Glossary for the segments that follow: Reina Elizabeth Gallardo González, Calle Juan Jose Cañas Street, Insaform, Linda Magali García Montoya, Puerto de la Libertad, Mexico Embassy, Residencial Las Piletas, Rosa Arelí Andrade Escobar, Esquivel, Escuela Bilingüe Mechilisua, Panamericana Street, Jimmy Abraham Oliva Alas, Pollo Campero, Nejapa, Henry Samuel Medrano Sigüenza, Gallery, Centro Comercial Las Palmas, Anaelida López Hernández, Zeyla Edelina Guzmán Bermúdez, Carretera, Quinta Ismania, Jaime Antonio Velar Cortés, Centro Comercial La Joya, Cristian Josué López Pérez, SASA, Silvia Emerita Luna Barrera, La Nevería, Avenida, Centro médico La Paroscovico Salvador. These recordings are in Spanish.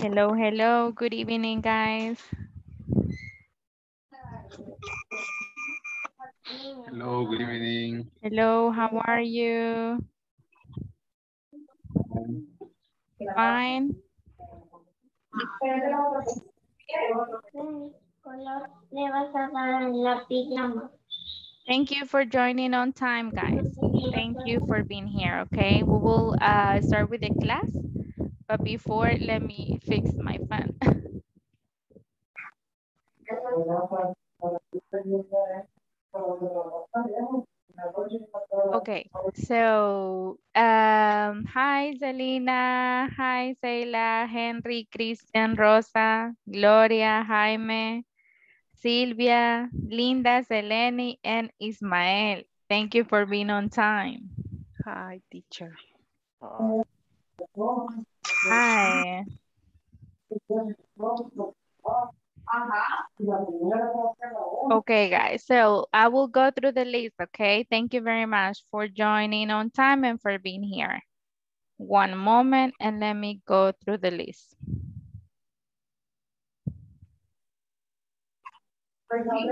Hello, hello. Good evening, guys. Hello, good evening. Hello, how are you? Fine. Thank you for joining on time, guys. Thank you for being here, okay? We will start with the class, but before, let me fix my fan. Okay, so hi Selena, hi Zeyla, Henry, Cristian, Rosa, Gloria, Jaime, Silvia, Linda, Seleni, and Ismael. Thank you for being on time. Hi, teacher. Hi. Okay, guys, so I will go through the list, okay? Thank you very much for joining on time and for being here. One moment, and let me go through the list. Okay,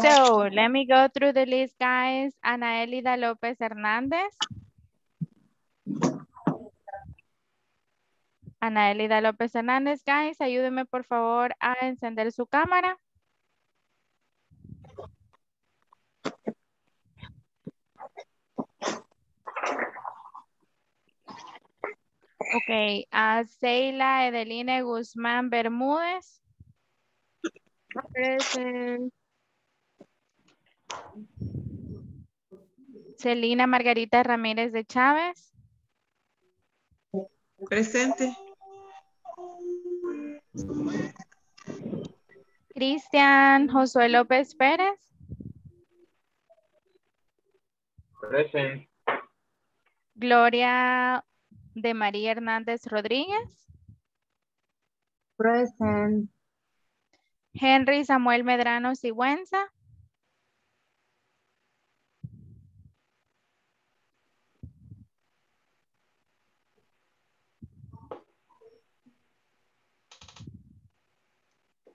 so let me go through the list, guys. Anaelida López Hernández. Anaelida López Hernández, guys, ayúdeme por favor a encender su cámara. Okay, Zeyla Edelina Guzmán Bermúdez. Present. Celina Margarita Ramírez de Chávez. Presente. Cristian Josué López Pérez. Presente. Gloria de María Hernández Rodríguez. Present. Henry Samuel Medrano Sigüenza.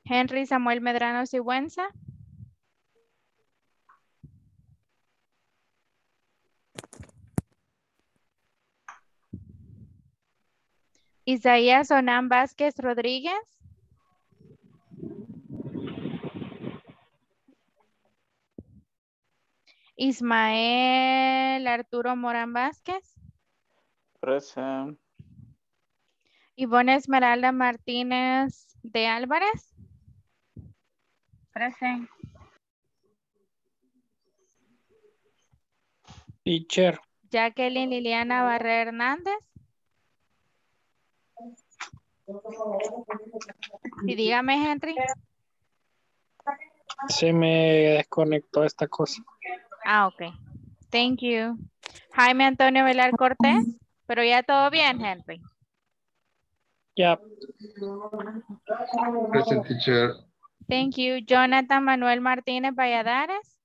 Henry Samuel Medrano Sigüenza. Isaías Onán Vázquez Rodríguez. Ismael Arturo Morán Vázquez. Present. Ivonne Esmeralda Martínez de Álvarez. Present. Teacher. Jacqueline Liliana Barrera Hernández. Y dígame, Henry. Se me desconectó esta cosa. Ah, ok. Thank you. Jaime Antonio Velar Cortés. Pero ya todo bien, Henry. Ya. Yeah. Present, teacher. Thank you. Jonathan Manuel Martínez Valladares.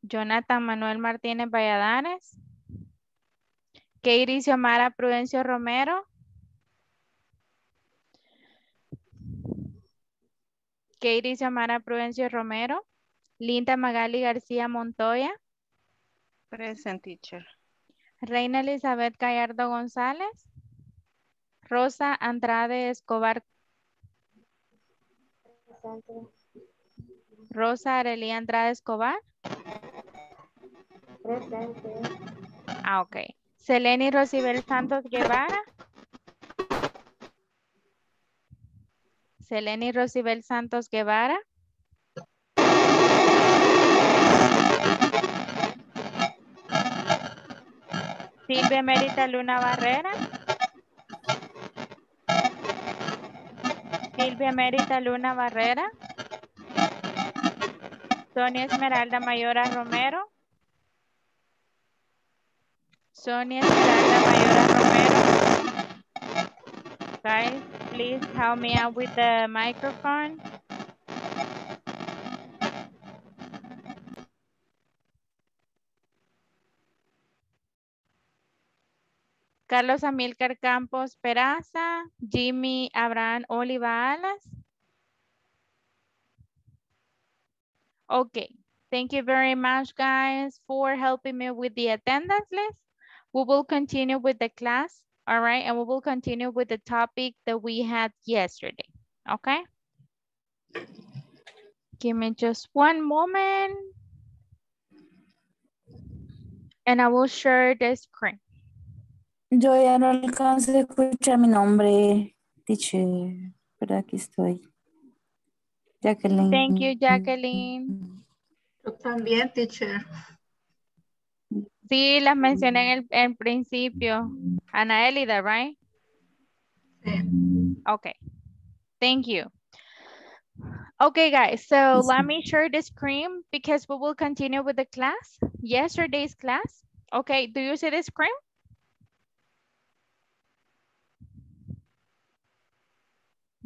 Jonathan Manuel Martínez Valladares. Keidi Xiomara Prudencio Romero. Keidi Xiomara Prudencio Romero. Linda Magali García Montoya. Present, teacher. Reina Elizabeth Gallardo González. Rosa Andrade Escobar. Rosa Arelí Andrade Escobar. Presente. Ah, ok. Seleni Rosibel Santos Guevara. Seleni Rosibel Santos Guevara. Silvia Emerita Luna Barrera. Silvia Emerita Luna Barrera. Sonia Esmeralda Mayora Romero. Sonia Esmeralda Mayora Romero. Guys, please help me out with the microphone. Carlos Amilcar Campos Peraza, Jimmy Abraham Oliva Alas. Okay, thank you very much, guys, for helping me with the attendance list. We will continue with the class, all right? And we will continue with the topic that we had yesterday, okay? Give me just one moment. And I will share the screen. Yo ya no alcanzo a escuchar mi nombre, teacher, pero aquí estoy. Jacqueline. Thank you, Jacqueline. Yo también, teacher. Sí, las mencioné en el principio. Anaelida, right? Sí. Okay. Thank you. Okay, guys, so let me share the screen because we will continue with the class, yesterday's class. Okay, do you see the screen?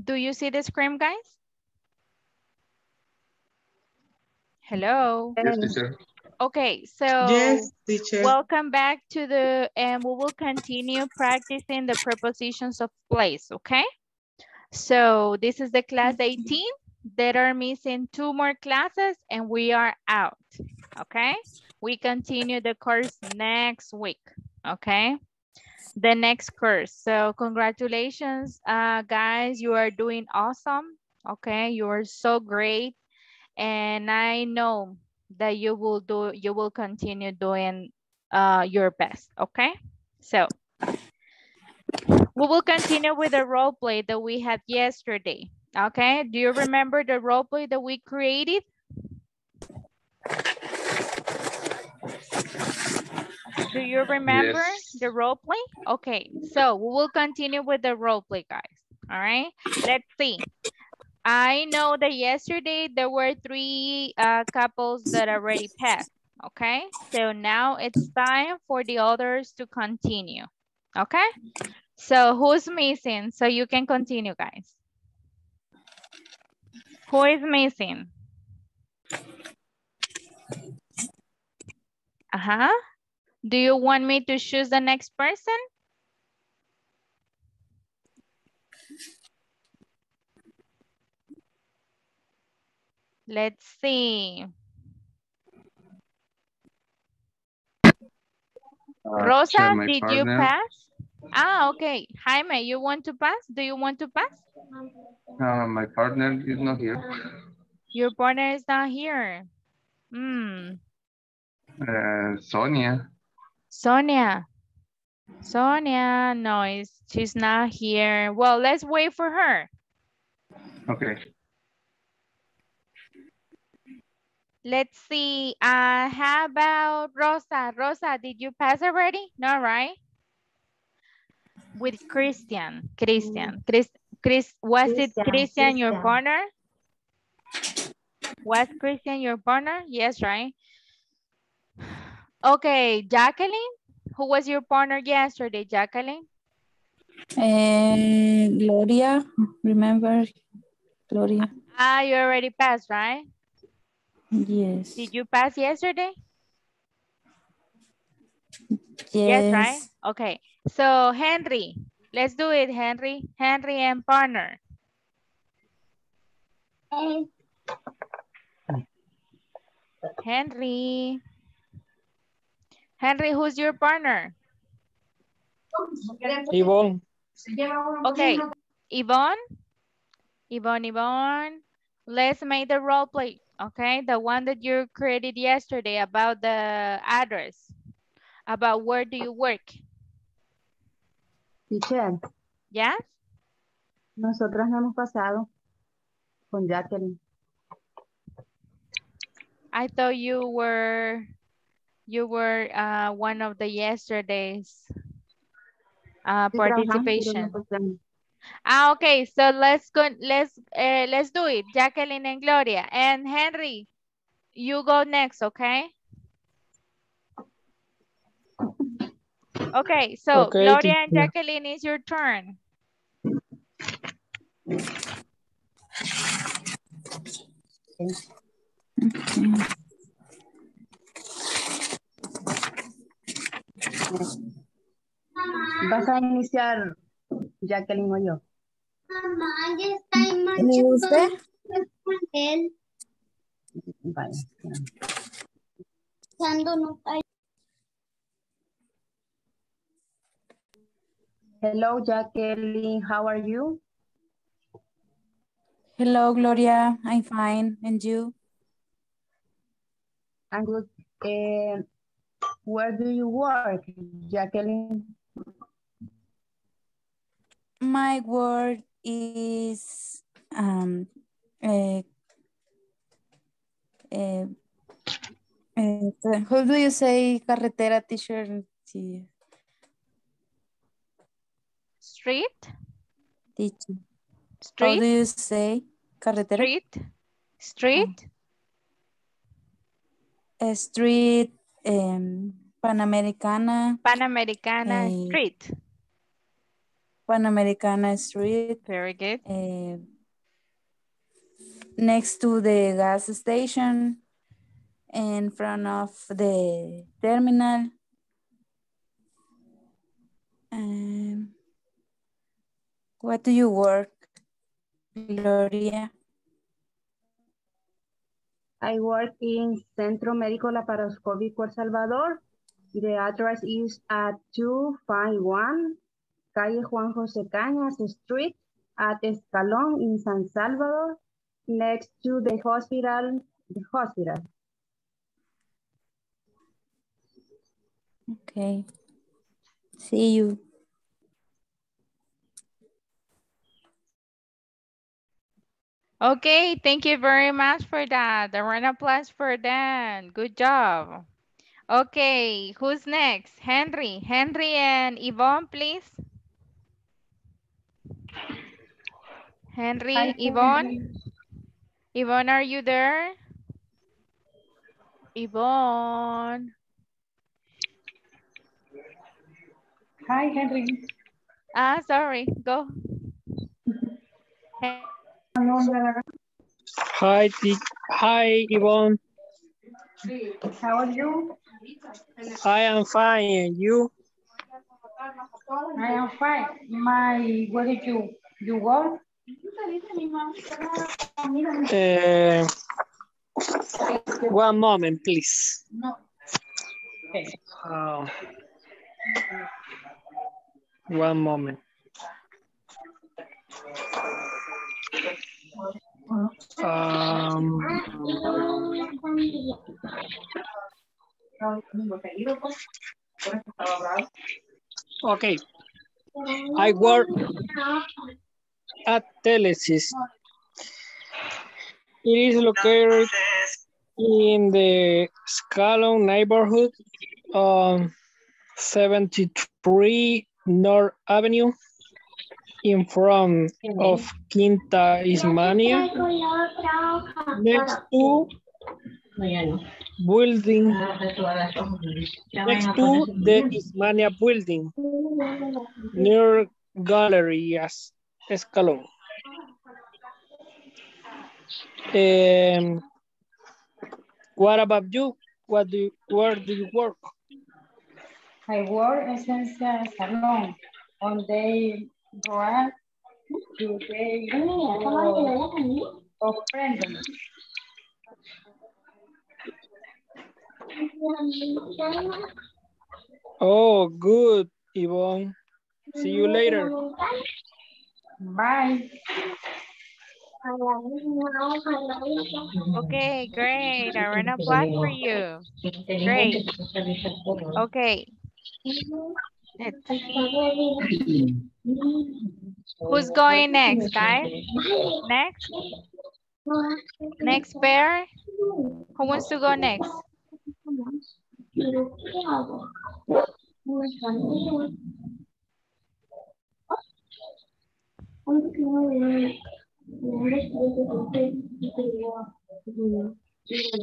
Do you see the screen, guys? Hello. Yes, teacher. Okay, so yes, teacher. Welcome back to the, and we will continue practicing the prepositions of place, okay? So this is the class 18. There are missing 2 more classes and we are out, okay? We continue the course next week, okay? The next course. So congratulations, guys, you are doing awesome, okay? You are so great, and I know that you will do, you will continue doing your best, okay? So we will continue with the role play that we had yesterday, okay? Do you remember the role play that we created? Do you remember the role play? Okay, so we will continue with the role play, guys. All right, let's see. I know that yesterday there were 3 couples that already passed. Okay, so now it's time for the others to continue. Okay, so who's missing? So you can continue, guys. Who is missing? Uh-huh. Do you want me to choose the next person? Let's see. Rosa, did you pass? Ah, okay. Jaime, you want to pass? Do you want to pass? My partner is not here. Your partner is not here. Hmm. Sonia. Sonia, no, she's not here. Well, let's wait for her. Okay. Let's see. How about Rosa? Rosa, did you pass already? No, right? With Christian. Was Christian your partner? Was Christian your partner? Yes, right? Okay, Jacqueline, who was your partner yesterday, Jacqueline? Gloria, remember Gloria. Ah, you already passed, right? Yes. Did you pass yesterday? Yes. Yes, right? Okay, so Henry, let's do it, Henry. Henry and partner. Hey. Henry. Henry, who's your partner? Yvonne. Okay, Yvonne. Yvonne. Let's make the role play, okay? The one that you created yesterday about the address, about where do you work. Teacher. Yeah? Nosotras no hemos pasado con Jacqueline. I thought you were... You were one of the yesterday's participation. Ah, okay. So let's go. Let's do it. Jacqueline and Gloria and Henry, you go next. Okay. Okay. So okay, Gloria and Jacqueline, it's your turn. ¿Vas a iniciar, Jacqueline, o yo? Mamá, ya está en marcha. ¿Me gusta? Vale. Hello, Jacqueline. How are you? Hello, Gloria. I'm fine. And you? I'm good. Where do you work, Jacqueline? My work is how do you say carretera, teacher? Street? Teacher. Street? How do you say carretera? Street? Street? A street. Panamericana Street. Panamericana Street. Very good. Next to the gas station, in front of the terminal. What do you work, Gloria? I work in Centro médico La Paroscovico Salvador. The address is at 251 Calle Juan Jose Cañas Street at Escalón in San Salvador, next to the hospital. Okay. See you. Okay, thank you very much for that. A round of applause for them. Good job. Okay, who's next? Henry. Henry and Yvonne, please. Henry, Yvonne. Yvonne, are you there? Yvonne. Hi, Henry. Ah, sorry. Go. Hi, Yvonne. How are you? I am fine. And you? I am fine. Where did you work? One moment, please. No. Okay. One moment. Okay. I work at Telesis. It is located in the Escalón neighborhood on 73 North Avenue, in front of Quinta Ismania, next to the Ismania building, near Gallery, Escalón. What about you? Where do you work? I work in Escalón on day. Right. Today, oh, good, Yvonne. See you later. Bye. Okay, great. I ran a plug for you. Great. Okay. Who's going next, guys? Next pair? Who wants to go next?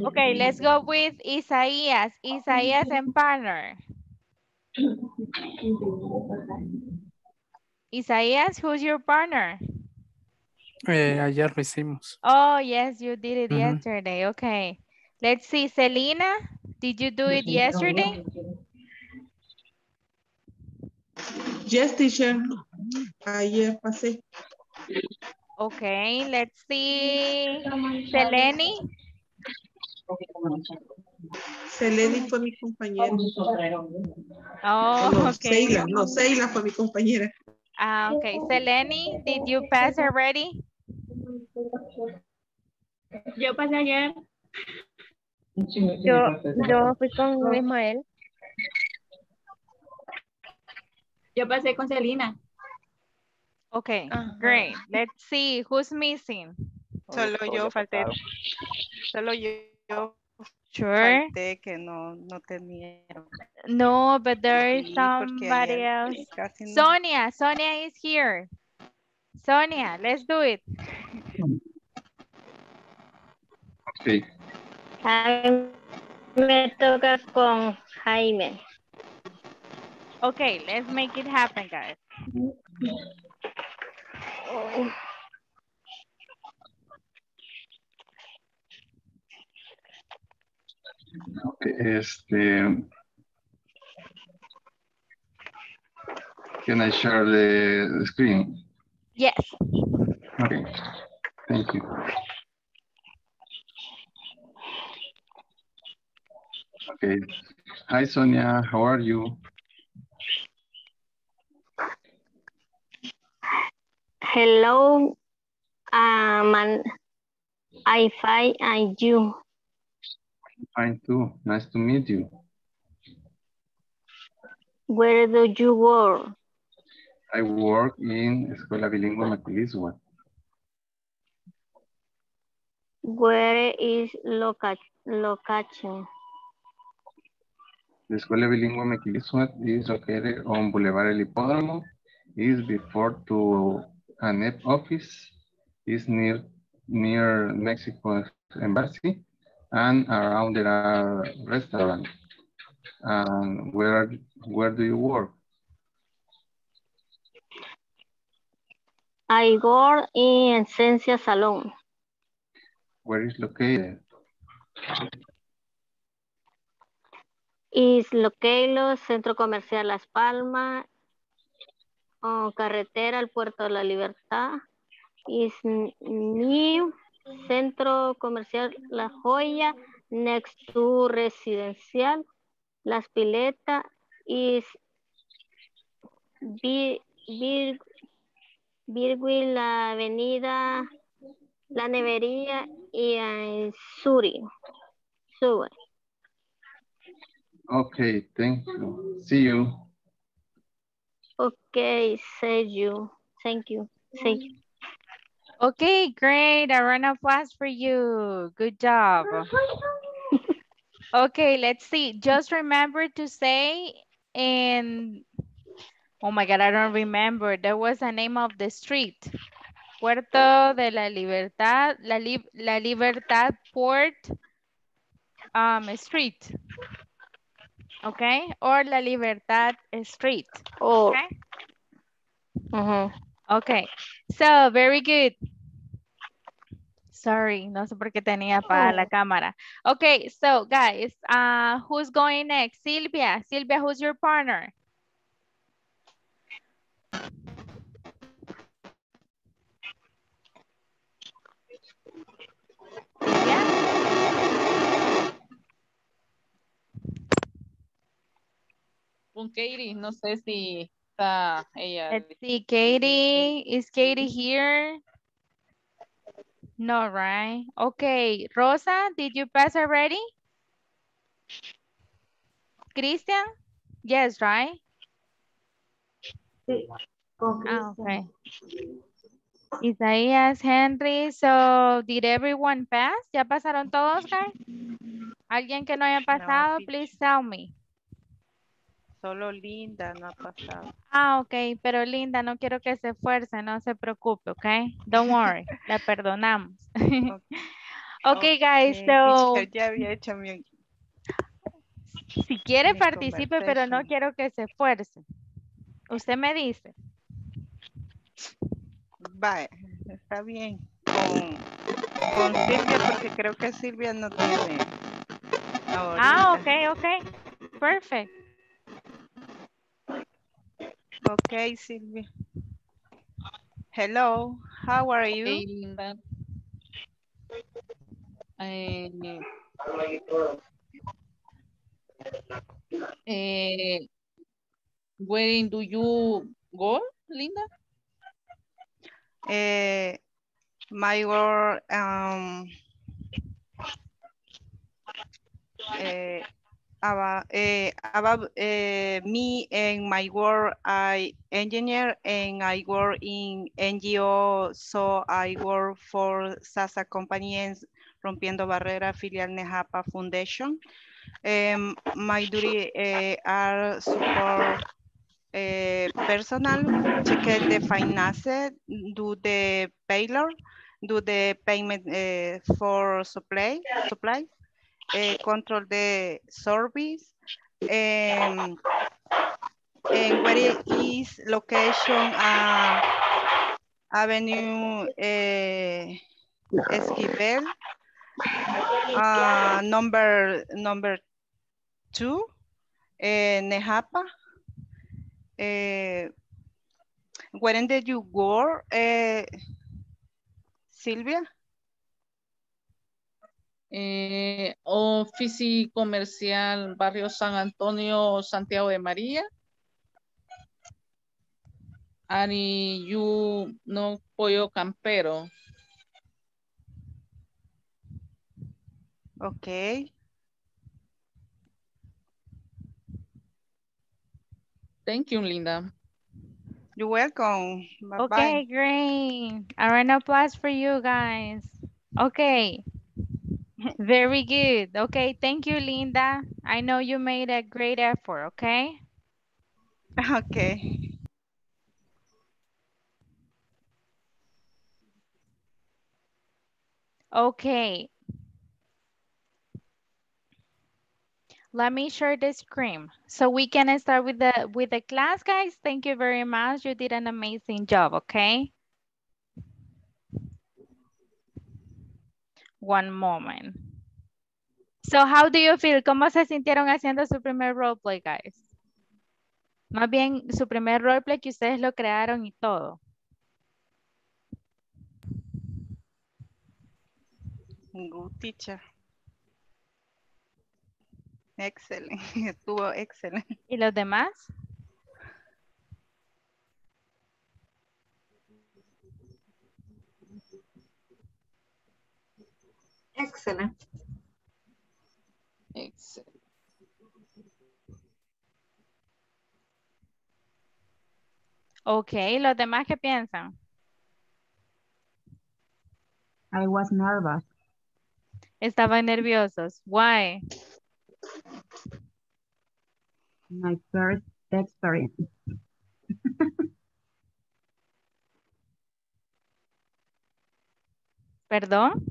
Okay, let's go with Isaías. Isaías and partner. Isaías, who's your partner? Ayer lo hicimos. Oh, yes, you did it yesterday. Okay. Let's see, Selena, did you do it yesterday? Yes, teacher. Ayer pasé. Okay, let's see, Seleni. Seleni fue mi compañera. Oh, no, okay. Zeyla, no, Zeyla fue mi compañera. Ah, okay. Seleni, did you pass already? Yo pasé ayer. Yo fui con Ismael. Yo pasé con Selena. Okay, great. Let's see, who's missing? Solo yo falté. Solo yo. Sure. Falté que no tenía. No, but there is somebody else. No. Sonia, Sonia is here. Sonia, let's do it. Sí. Me toca con Jaime. Okay, let's make it happen, guys. Oh. Okay, can I share the screen? Yes. Okay, thank you. Okay, hi Sonia, how are you? Hello, I'm fine, and you? Fine too. Nice to meet you. Where do you work? I work in Escuela Bilingüe Mechilisua. Where is location? The Escuela Bilingüe Mechilisua is located on Boulevard El Hipódromo. Is before to ANEP office. Is near Mexico embassy. And around there are restaurants. And where do you work? I work in Esencia Salon. Where is located? Is located Centro Comercial Las Palmas, Carretera, el Puerto de la Libertad. Is new Centro Comercial La Joya, next to Residencial Las Piletas, is Virgil, la Avenida La Nevería y en Suri. Okay, thank you. See you. Okay, see you. Thank you. Thank you. Okay, great. A round of applause for you. Good job. Okay, let's see. Just remember to say, and oh my God, I don't remember. There was a name of the street. Puerto de la Libertad, La Libertad Port Street. Okay, or La Libertad Street. Oh. Okay. Okay, so very good. Sorry, no sé por qué tenía para la cámara. Okay, so guys, who's going next? Silvia, Silvia, who's your partner? Yeah. Con Keidi, no sé si... Let's see, Keidi. Is Keidi here? No, right? Okay, Rosa, did you pass already? Cristian? Yes, right? Okay. Isaías, Henry, so did everyone pass? ¿Ya pasaron todos, guys? ¿Alguien que no haya pasado? Please tell me. Solo Linda no ha pasado. Ah, ok, pero Linda, no quiero que se esfuerce, no se preocupe, ok? Don't worry, la perdonamos. Okay, guys, so... Ya había hecho mi... Si quiere participe, pero no quiero que se esfuerce. Usted me dice. Vale, está bien. Con Silvia, porque creo que Silvia no tiene... Ahorita. Ah, ok, ok. Perfect. Okay, Silvia. Hello, how are you? Hey, Linda. Where do you go, Linda? My work, about me and my work, I engineer and I work in NGO, so I work for Sasa Company and Rompiendo Barrera Filial Nejapa Foundation. My duty are support personal, check the finances, do the payroll, do the payment for supply. Control the service, and where is location, Avenue Esquivel, number 2, Nejapa. Where did you go, Silvia? Oficio comercial, barrio San Antonio, Santiago de María. Ari, you no pollo campero. Okay. Thank you, Linda. You're welcome. Bye -bye. Okay, great. An applause for you guys. Okay. Very good. Okay, thank you, Linda. I know you made a great effort, okay? Okay. Okay. Let me share the screen so we can start with the class, guys. Thank you very much. You did an amazing job, okay? One moment. So how do you feel? ¿Cómo se sintieron haciendo su primer roleplay, guys? Más bien, su primer roleplay que ustedes lo crearon y todo. Good, teacher. Excelente. Estuvo excelente. ¿Y los demás? Excellent. Excellent. Okay, ¿los demás qué piensan? I was nervous. Estaban nerviosos. Why? My first experience. ¿Perdón?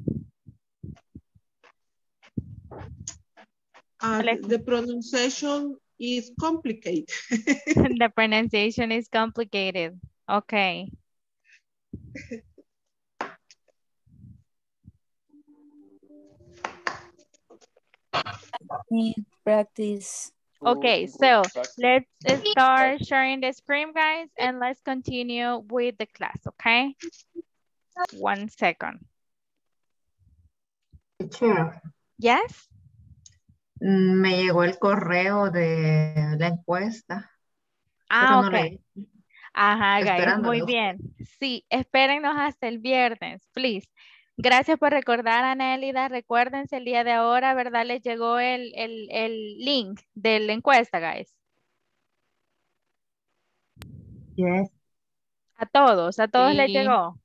The pronunciation is complicated. The pronunciation is complicated. Okay. Practice. Okay, so let's start sharing the screen, guys, and let's continue with the class, okay? One second. Sure. Yes? Me llegó el correo de la encuesta. Ah, no, ok. Ajá, guys, muy bien. Sí, espérennos hasta el viernes, please. Gracias por recordar, Anaelida. Recuérdense el día de ahora, ¿verdad? Les llegó el link de la encuesta, guys. Yes. A todos sí. Les llegó.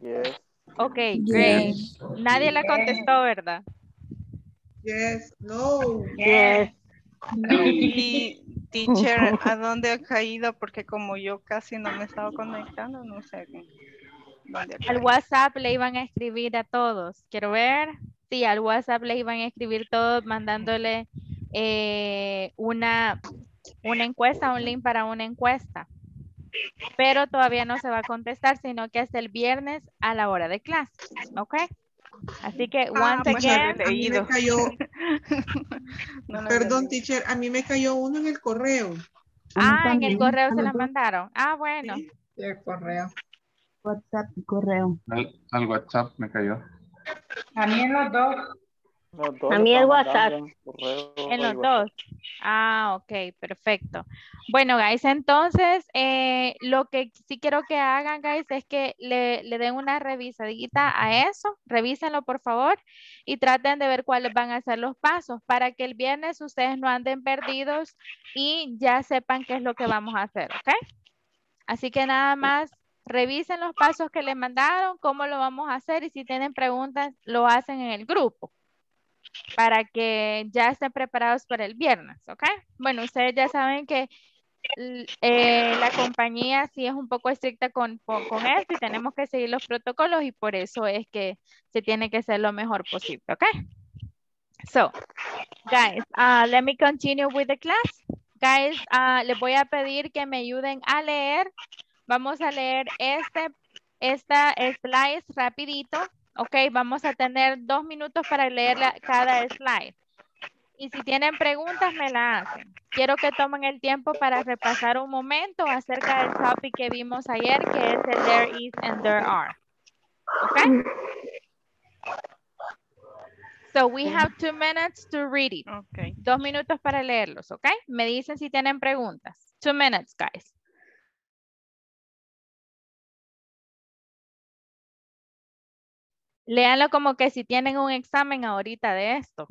Yes. Ok, great. Yes. Nadie la contestó, ¿verdad? Yes, no. Yes. Y teacher, ¿a dónde ha caído? Porque como yo casi no me he estado conectando, no sé. Al WhatsApp le iban a escribir a todos. Quiero ver. Sí, al WhatsApp le iban a escribir todos mandándole una encuesta, un link para una encuesta. Pero todavía no se va a contestar, sino que hasta el viernes a la hora de clase. ¿Ok? Así que, once again. A mí me cayó, perdón, teacher, a mí me cayó uno en el correo. Ah, en el correo se la mandaron. Ah, bueno. Sí, el correo. WhatsApp y correo. Al WhatsApp me cayó. A mí en los dos. A mí el WhatsApp. En los dos. Ah, ok, perfecto. Bueno, guys, entonces lo que sí quiero que hagan, guys, es que le den una revisadita a eso. Revísenlo, por favor, y traten de ver cuáles van a ser los pasos para que el viernes ustedes no anden perdidos y ya sepan qué es lo que vamos a hacer, ¿ok? Así que nada más. Revisen los pasos que les mandaron, cómo lo vamos a hacer y si tienen preguntas, lo hacen en el grupo para que ya estén preparados para el viernes, ¿ok? Bueno, ustedes ya saben que la compañía sí es un poco estricta con esto y tenemos que seguir los protocolos y por eso es que se tiene que hacer lo mejor posible, ¿ok? So, guys, let me continue with the class. Guys, les voy a pedir que me ayuden a leer. Vamos a leer esta slide rapidito, ok, vamos a tener 2 minutos para leer cada slide. Y si tienen preguntas me la hacen. Quiero que tomen el tiempo para repasar un momento acerca del topic que vimos ayer, que es el there is and there are, ok. So we have 2 minutes to read it. Okay. 2 minutos para leerlos, ok. Me dicen si tienen preguntas. 2 minutes, guys. Léanlo como que si tienen un examen ahorita de esto.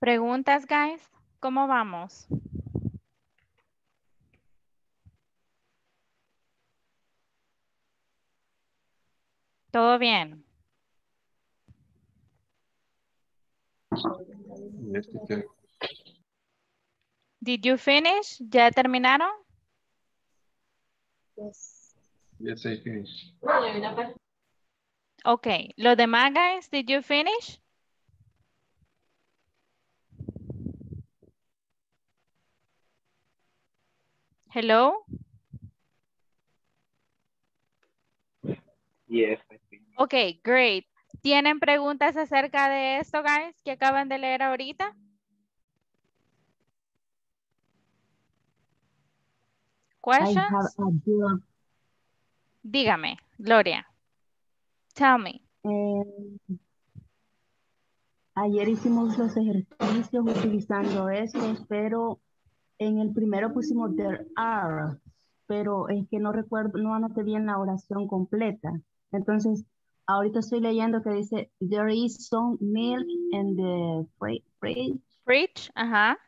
¿Preguntas, guys? ¿Cómo vamos? ¿Todo bien? Did you finish? ¿Ya terminaron? Yes. Yes, I finished. Okay. Los demás, guys, did you finish? Hello? Yes, I finished. Okay, great. ¿Tienen preguntas acerca de esto, guys, que acaban de leer ahorita? Questions? Dígame, Gloria. Tell me. Ayer hicimos los ejercicios utilizando estos, pero en el primero pusimos there are, pero es que no recuerdo, no anoté bien la oración completa. Entonces, ahorita estoy leyendo que dice there is some milk in the fridge. Fridge, ajá.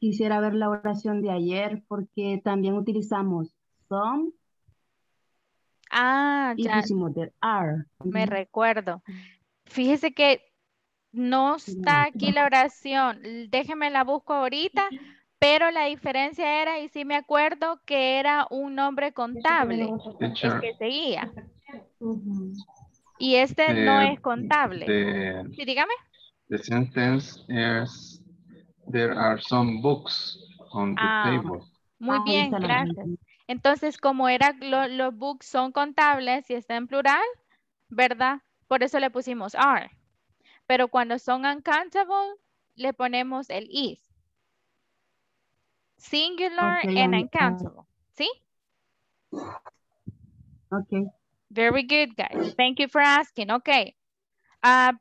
Quisiera ver la oración de ayer porque también utilizamos some. Ah, ya. Y pusimos there are. Me recuerdo. Fíjese que no está aquí la oración. Déjeme la busco ahorita. Pero la diferencia era, y sí me acuerdo, que era un nombre contable, el que seguía. Y este no es contable. Sí, dígame. The sentence is, there are some books on the table. Muy bien, gracias. Entonces, como era los books son contables y está en plural, ¿verdad? Por eso le pusimos are. Pero cuando son uncountable, le ponemos el is. Singular okay, and uncountable. ¿Sí? Okay. Very good, guys. Thank you for asking. Okay.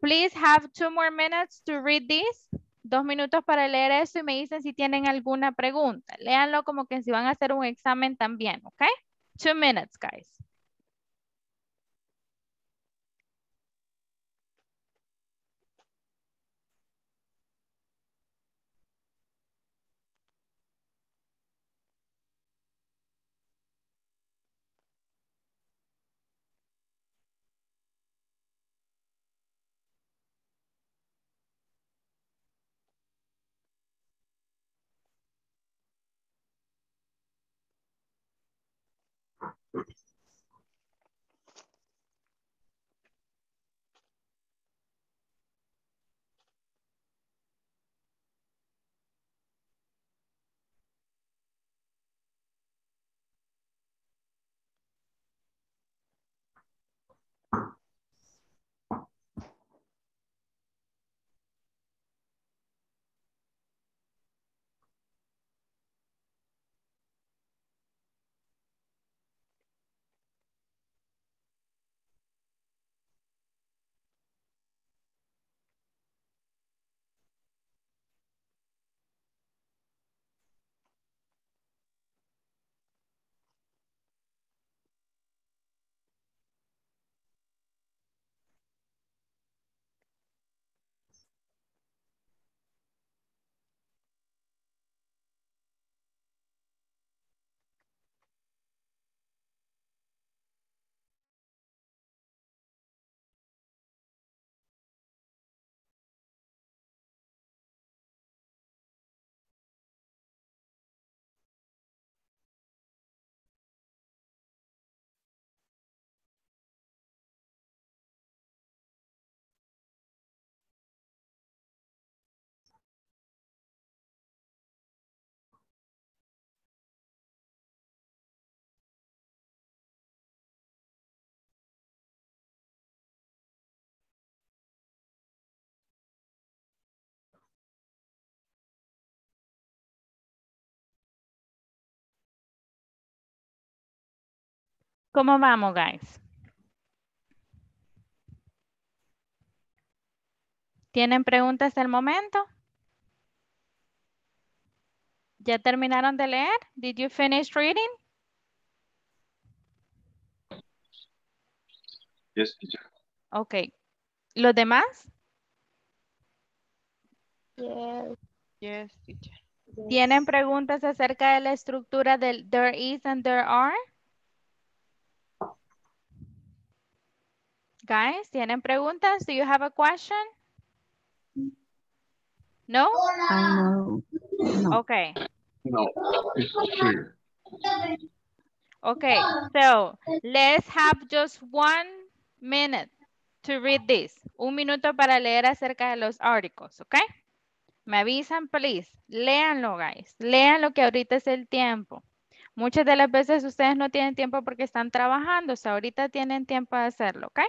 Please have 2 more minutes to read this. 2 minutos para leer esto y me dicen si tienen alguna pregunta. Léanlo como que si van a hacer un examen también, okay? 2 minutes, guys. ¿Cómo vamos, guys? ¿Tienen preguntas hasta el momento? ¿Ya terminaron de leer? Did you finish reading? Yes, teacher. Okay. ¿Los demás? Yes. Yes, teacher. ¿Tienen preguntas acerca de la estructura del there is and there are? Guys, ¿tienen preguntas? Do you have a question? No? No. Okay. No, it's here. Okay, so let's have just 1 minute to read this. 1 minuto para leer acerca de los artículos, okay? Me avisan, please. Léanlo, guys. Léanlo, que ahorita es el tiempo. Muchas de las veces ustedes no tienen tiempo porque están trabajando. O sea, ahorita tienen tiempo de hacerlo, ¿ok?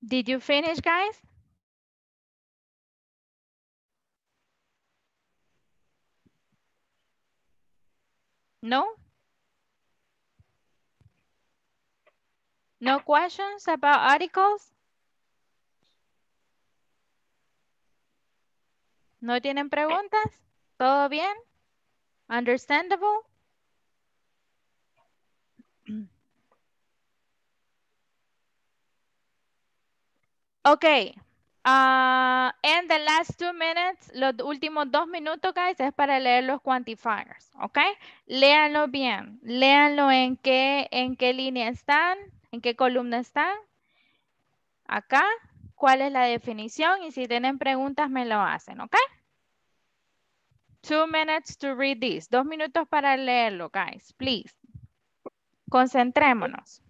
Did you finish, guys? No? No questions about articles? ¿No tienen preguntas? ¿Todo bien? Understandable? Okay, and the last 2 minutes, los últimos 2 minutos, guys, es para leer los quantifiers, okay? Léanlo bien, léanlo en qué línea están, en qué columna están, acá, cuál es la definición, y si tienen preguntas me lo hacen, okay? 2 minutes to read this, 2 minutos para leerlo, guys, please. Concentrémonos.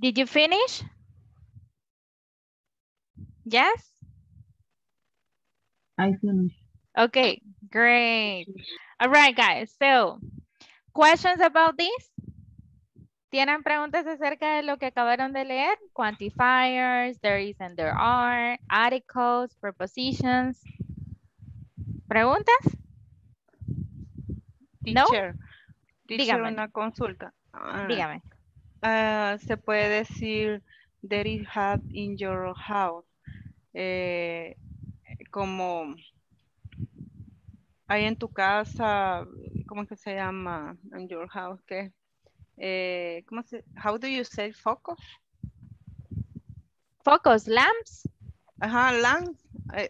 Did you finish? Yes? I finished. Okay, great. All right, guys. So, questions about this? ¿Tienen preguntas acerca de lo que acabaron de leer? Quantifiers, there is and there are, articles, prepositions. ¿Preguntas? Teacher, no. Dígame. Una consulta. Dígame. Se puede decir, there is hat in your house. Como hay en tu casa, ¿cómo que se llama? In your house, ¿qué? ¿Cómo se? How do you say focus? Focus, lamps. Ajá, lamps,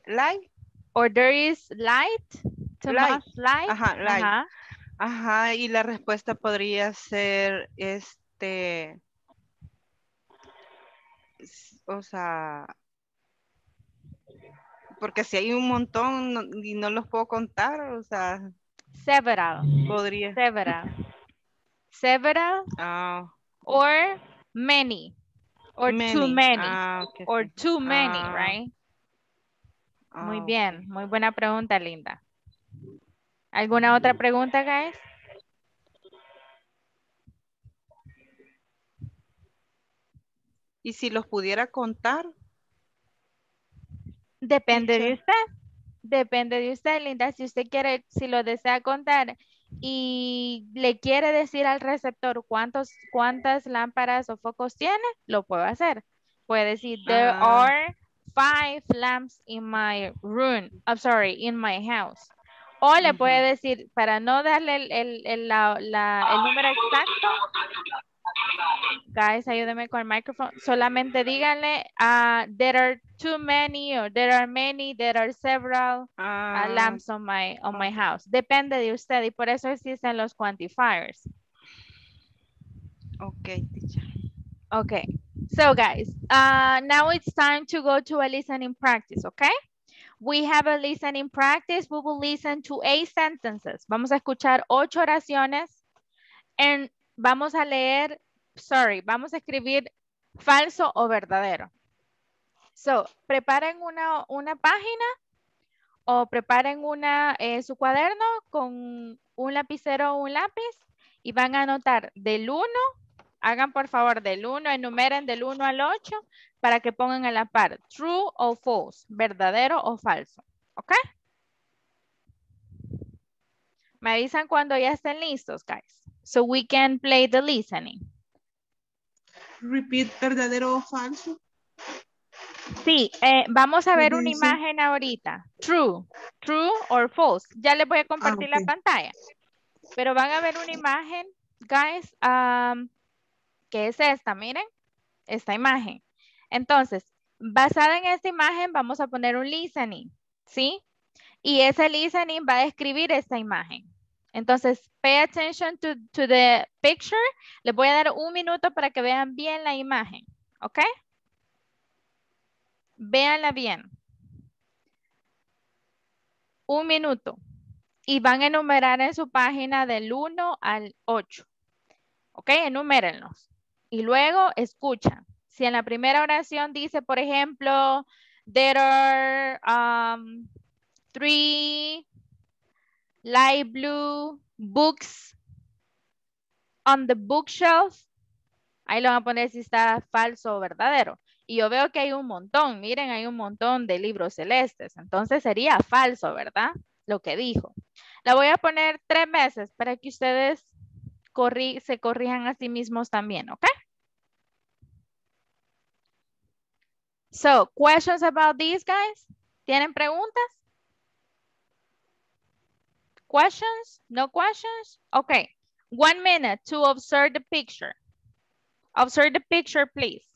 light. Or there is light, too light. Much light. Ajá, light. Ajá. Ajá, y la respuesta podría ser, o sea, porque si hay un montón y no los puedo contar, o sea. Several. Podría. Several. Several. Oh. Or many. Or many. Too many. Ah, okay. Or too many, ah. Right? Oh. Muy bien, muy buena pregunta, Linda. ¿Alguna otra pregunta, guys? ¿Y si los pudiera contar? Depende de usted. Depende de usted, Linda. Si usted quiere, si lo desea contar y le quiere decir al receptor cuántas lámparas o focos tiene, lo puedo hacer. Puede decir, there are 5 lamps in my room. I'm sorry, in my house. O le puede decir, para no darle el número exacto, guys, ayúdenme con el micrófono, solamente díganle, there are too many, or there are many, there are several lamps on my house. Depende de usted y por eso existen los quantifiers. Okay, teacher. Okay, so guys, now it's time to go to a listening practice, okay? We have a listening practice. We will listen to 8 sentences. Vamos a escuchar 8 oraciones. And vamos a leer, sorry, vamos a escribir falso o verdadero. So, preparen una página o preparen su cuaderno con un lapicero o un lápiz y van a anotar del 1, hagan por favor del 1, enumeren del 1 al 8 para que pongan a la par true o false, verdadero o falso. ¿Ok? Me avisan cuando ya estén listos, guys. So we can play the listening. Repeat, verdadero o falso. Sí, vamos a ver una imagen ahorita. True, true or false. Ya les voy a compartir la pantalla. Pero van a ver una imagen, guys, que es esta, miren, esta imagen. Entonces, basada en esta imagen vamos a poner un listening, ¿sí? Y ese listening va a describir esta imagen. Entonces, pay attention to the picture. Les voy a dar un minuto para que vean bien la imagen, ¿ok? Véanla bien. Un minuto. Y van a enumerar en su página del 1 al 8. ¿Ok? Enumérenlos. Y luego escuchan. Si en la primera oración dice, por ejemplo, there are 3 light blue books on the bookshelf. Ahí lo van a poner si está falso o verdadero. Y yo veo que hay un montón, miren, hay un montón de libros celestes. Entonces sería falso, ¿verdad? Lo que dijo. La voy a poner 3 veces para que ustedes se corrijan a sí mismos también, ¿ok? So, questions about these, guys? ¿Tienen preguntas? Questions? No questions? Okay. 1 minute to observe the picture. Observe the picture, please.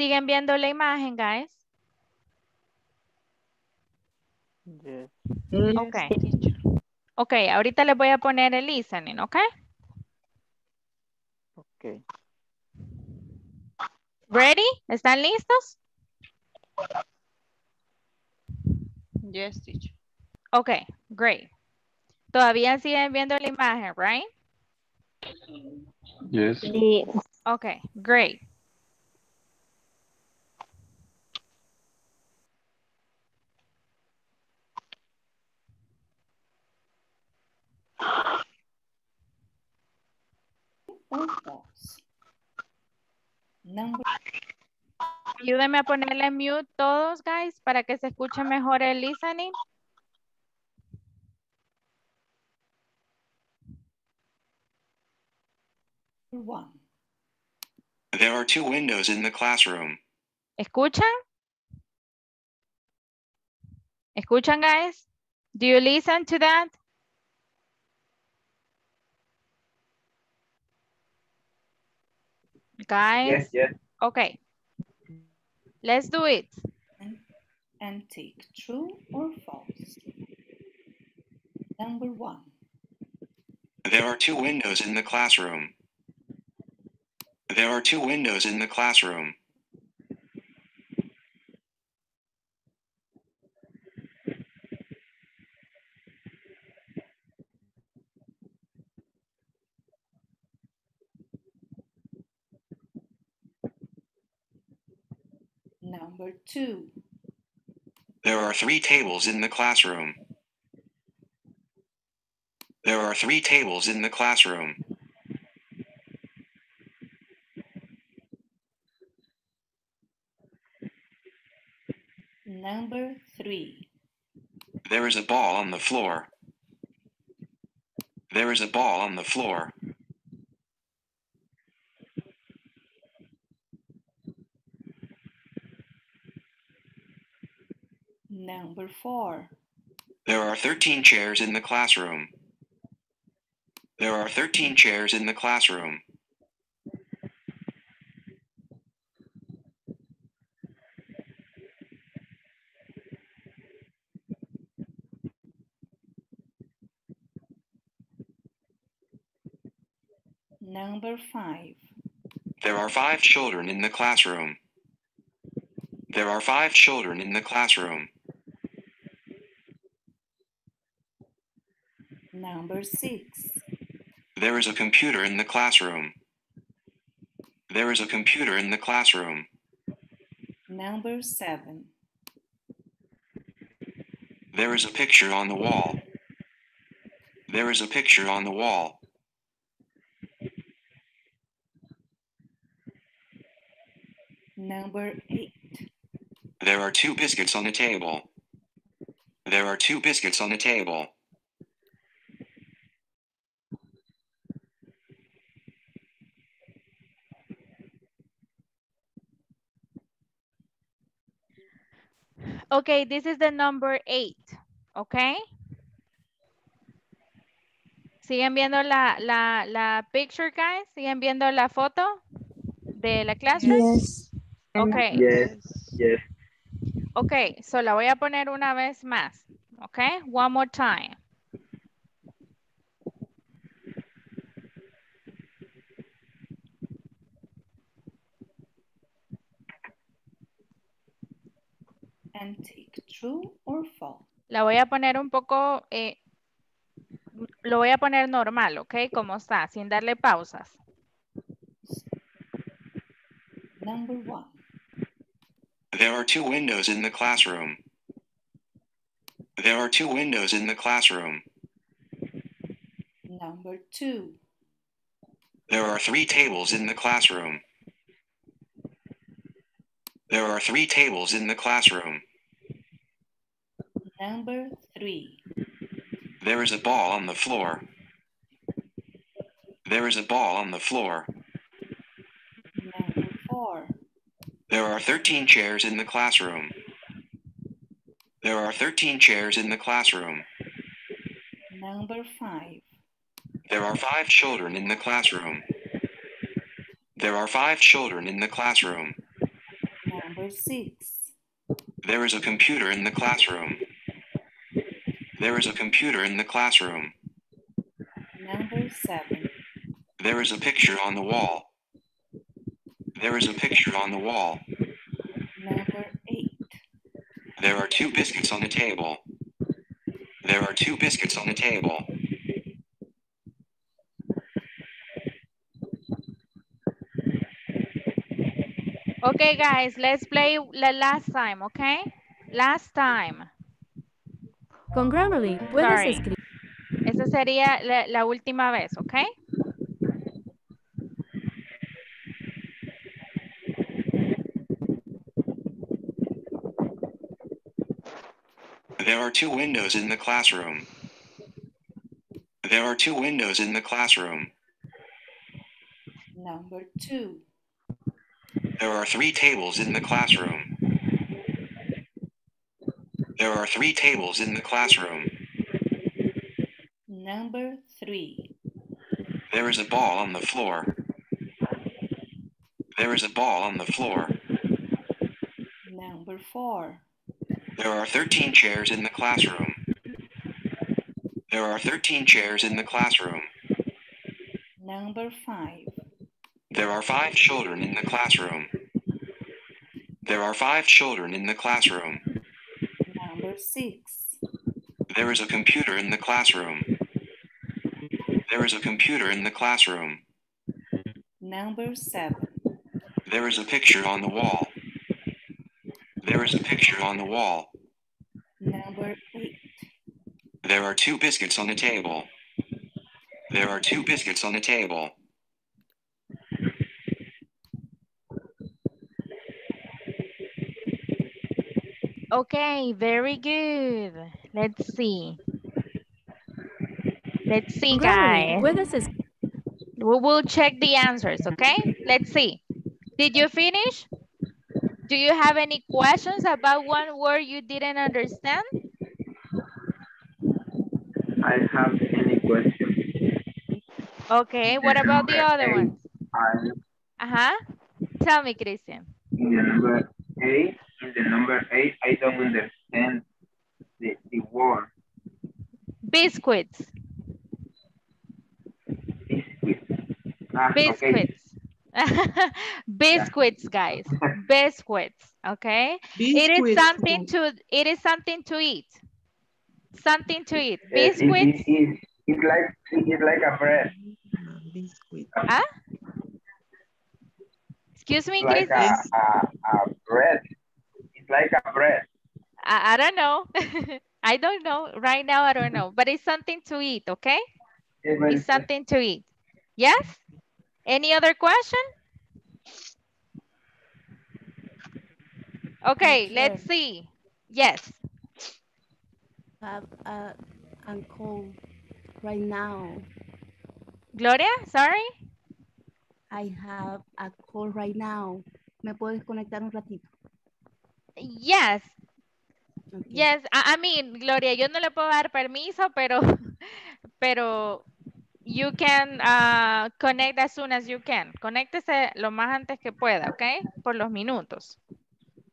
¿Siguen viendo la imagen, guys? Yes. Okay. Ok, ahorita les voy a poner el listening, ¿ok? Ok. ¿Ready? ¿Están listos? Yes, teacher. Ok, great. Todavía siguen viendo la imagen, right? Yes. Ok, great. Ayúdenme a ponerle mute todos, guys, para que se escuche mejor el listening. There are two windows in the classroom. ¿Escuchan? ¿Escuchan, guys? Do you listen to that? Guys, yes. Okay, let's do it. And take true or false. Number one. There are two windows in the classroom. There are two windows in the classroom. Number two. There are three tables in the classroom. There are three tables in the classroom. Number three. There is a ball on the floor. There is a ball on the floor. Number four. There are 13 chairs in the classroom. There are 13 chairs in the classroom. Number five. There are 5 children in the classroom. There are 5 children in the classroom. Number 6. There is a computer in the classroom. There is a computer in the classroom. Number 7. There is a picture on the wall. There is a picture on the wall. Number 8. There are 2 biscuits on the table. There are 2 biscuits on the table. Okay, this is the number 8, okay? ¿Siguen viendo la picture, guys? ¿Siguen viendo la foto de la classroom? Yes. Okay. Yes, yes. Okay, so la voy a poner una vez más, okay? One more time. And take true or false. La voy a poner un poco, lo voy a poner normal, ¿ok? Como está, sin darle pausas. Number 1. There are 2 windows in the classroom. There are 2 windows in the classroom. Number 2. There are 3 tables in the classroom. There are 3 tables in the classroom. Number 3. There is a ball on the floor. There is a ball on the floor. Number 4. There are 13 chairs in the classroom. There are 13 chairs in the classroom. Number 5. There are 5 children in the classroom. There are 5 children in the classroom. 6. There is a computer in the classroom. There is a computer in the classroom. Number 7. There is a picture on the wall. There is a picture on the wall. Number 8. There are 2 biscuits on the table. There are 2 biscuits on the table. Okay, guys, let's play the last time, okay? Last time. Con Grammarly, puedes escribir. Esa sería la última vez, ¿ok? There are 2 windows in the classroom. There are 2 windows in the classroom. Number 2. There are 3 tables in the classroom. There are 3 tables in the classroom. Number 3. There is a ball on the floor. There is a ball on the floor. Number 4. There are 13 chairs in the classroom. There are 13 chairs in the classroom. Number 5. There are 5 children in the classroom. There are 5 children in the classroom. Number 6. There is a computer in the classroom. There is a computer in the classroom. Number 7. There is a picture on the wall. There is a picture on the wall. Number 8. There are 2 biscuits on the table. There are 2 biscuits on the table. Okay, very good. Let's see. Let's see, guys. We will check the answers, okay? Let's see. Did you finish? Do you have any questions about one word you didn't understand? I have any questions. Okay, what about the other ones? Uh-huh. Tell me, Christian. In the number 8, I don't understand the word. Biscuits. Biscuits. Okay. Biscuits, guys. Biscuits. Okay. Biscuits. It is something to eat. Something to eat. Biscuits. It's like a bread. Biscuit. Huh? Excuse me, like a bread. Like a bread. I don't know. I don't know. Right now, I don't know. But it's something to eat, okay? It's something to eat. Yes? Any other question? Okay, let's see. Yes. I'm cold right now. Gloria, sorry? I have a cold right now. ¿Me puedo desconectar un ratito? Yes, okay. Yes, I mean, Gloria, yo no le puedo dar permiso, pero you can connect as soon as you can. Conéctese lo más antes que pueda, ¿ok? Por los minutos.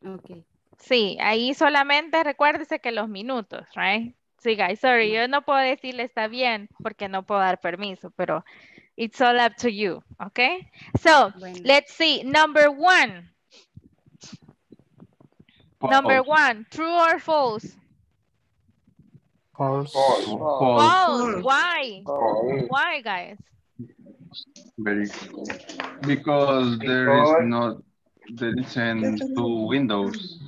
Ok. Sí, ahí solamente recuérdese que los minutos, right? Sí, guys, sorry, yo no puedo decirle está bien porque no puedo dar permiso, pero it's all up to you, ¿ok? So, bueno. Let's see, number 1. Number 1, true or false? False. False. False. Why? False. Why, guys? Very cool. Because there isn't 2 windows.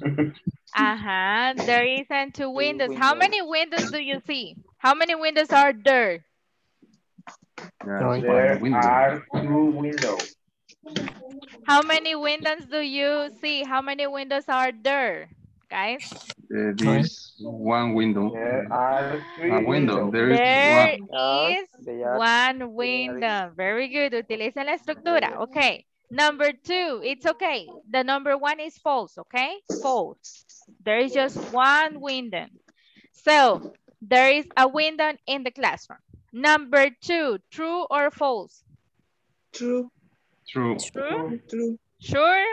Uh-huh. There isn't 2 windows. How many windows do you see? How many windows are there? There are 2 windows. How many windows do you see? How many windows are there, guys? There is 1 window. There are 3 windows. There is one window. Very good. Utilicen la estructura. Okay. Number 2. It's okay. The number 1 is false. Okay. False. There is just 1 window. So there is a window in the classroom. Number 2. True or false? True. True. True. True. Sure.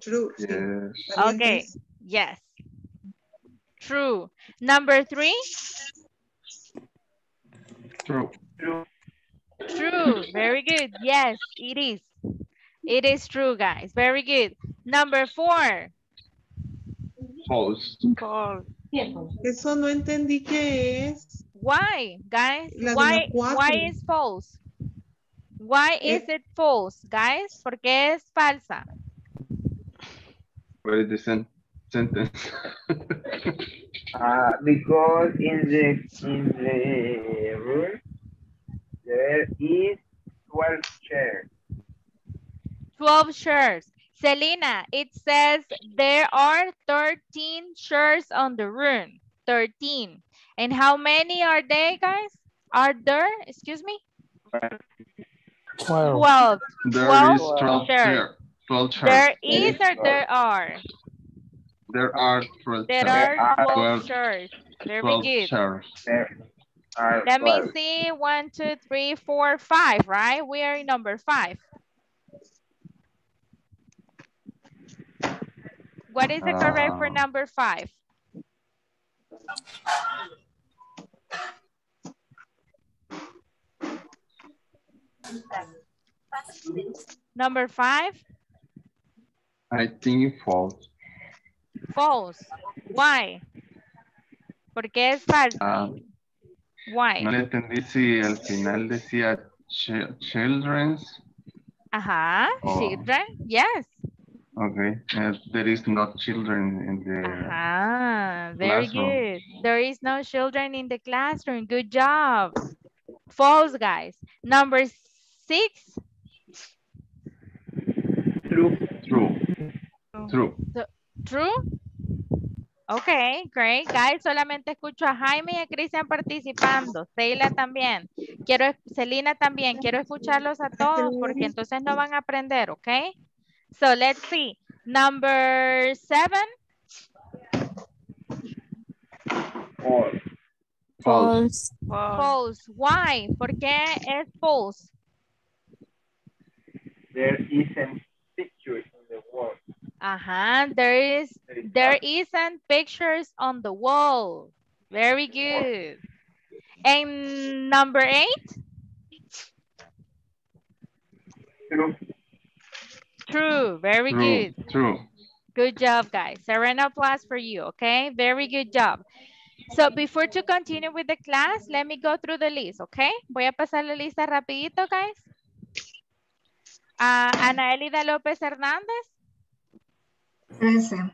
True. Yes. Okay. Yes. True. Number 3. True. True. True. Very good. Yes, it is. It is true, guys. Very good. Number 4. False. False. Eso no entendí qué es. Why, guys? Why is false? Why is it false, guys? ¿Por qué es falsa? What is the sentence? Because in the room there is 12 chairs. 12 chairs. Selena, it says there are 13 chairs on the room. 13. And how many are they, guys? Are there? Excuse me. 12. There is 12 chairs. 12 chairs. There is or there are? There are 12 chairs. There are 12 chairs. There we go. Let me see. 1, 2, 3, 4, 5, right? We are in number 5. What is the correct for number 5? Number 5? I think false. False. Why? Porque es falso. Why? No le entendí si al final decía children's. Ajá, oh. Children, yes. Okay, there is no children in the very classroom. Good. There is no children in the classroom. Good job. False, guys. Number 6. True. True. True. True. Okay, great. Guys, solamente escucho a Jaime y a Cristian participando. Zeyla también. Selena también. Quiero escucharlos a todos porque entonces no van a aprender, ¿ok? So let's see. Number 7. False. False. False. Why? ¿Por qué es false? There isn't pictures on the wall. Ajá. There isn't pictures on the wall. Very good. And number 8. Hello. True. Very good. True. Good job, guys. A round of applause for you, okay? Very good job. So before to continue with the class, let me go through the list, okay? Voy a pasar la lista rapidito, guys. Anaelida López Hernández. Present.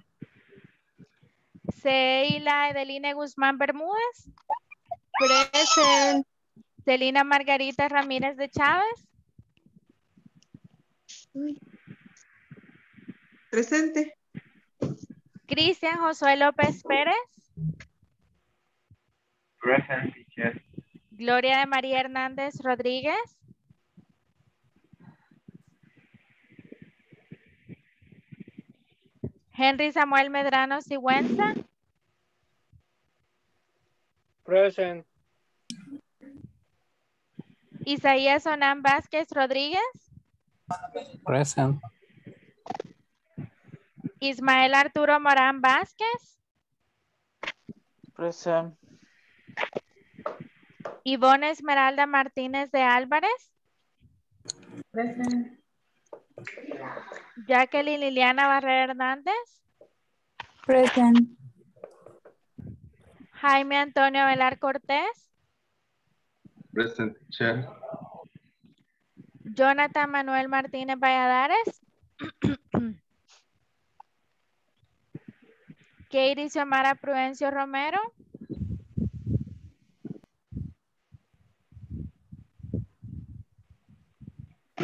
Zeyla Edelina Guzmán Bermúdez. Present. Celina Margarita Ramírez de Chávez. Presente. Cristian Josué López Pérez. Presente. Gloria de María Hernández Rodríguez. Henry Samuel Medrano Sigüenza. Presente. Isaías Onán Vázquez Rodríguez. Present. Ismael Arturo Morán Vázquez. Present. Ivonne Esmeralda Martínez de Álvarez. Present. Jacqueline Liliana Barrera Hernández. Present. Jaime Antonio Velar Cortés. Present, Chair. Jonathan Manuel Martínez Valladares. Keidi Xiomara Prudencio Romero.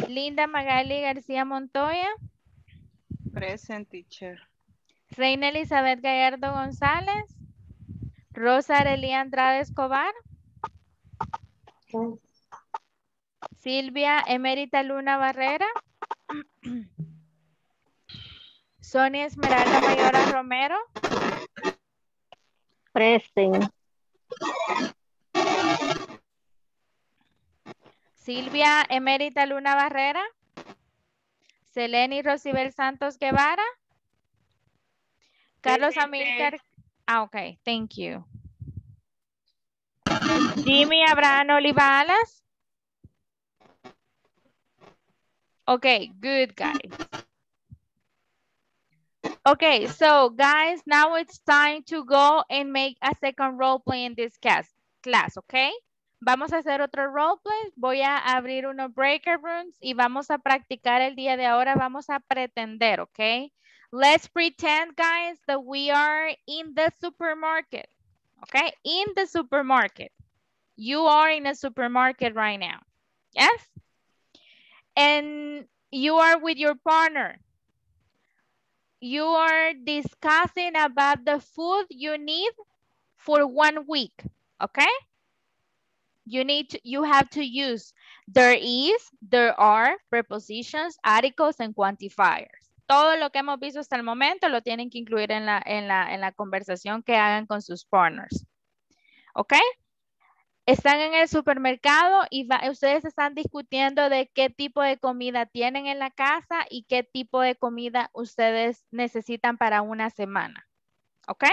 Linda Magali García Montoya. Present, teacher. Reina Elizabeth Gallardo González. Rosa Arelí Andrade Escobar. Present. Silvia Emerita Luna Barrera. Sonia Esmeralda Mayora Romero. Present. Silvia Emerita Luna Barrera. Seleni Rosibel Santos Guevara. Carlos Amilcar. Ah, ok. Thank you. Jimmy Abraham Oliva Alas. Okay, good, guys. Okay, so guys, now it's time to go and make a second role play in this class, okay? Vamos a hacer otro role play. Voy a abrir unos breaker rooms y vamos a practicar el día de ahora. Vamos a pretender, okay? Let's pretend, guys, that we are in the supermarket, okay? In the supermarket. You are in a supermarket right now, yes? And you are with your partner. You are discussing about the food you need for 1 week, okay? You have to use there is, there are, prepositions, articles, and quantifiers. Todo lo que hemos visto hasta el momento lo tienen que incluir en la conversación que hagan con sus partners, okay? Están en el supermercado y ustedes están discutiendo de qué tipo de comida tienen en la casa y qué tipo de comida ustedes necesitan para una semana. ¿Ok?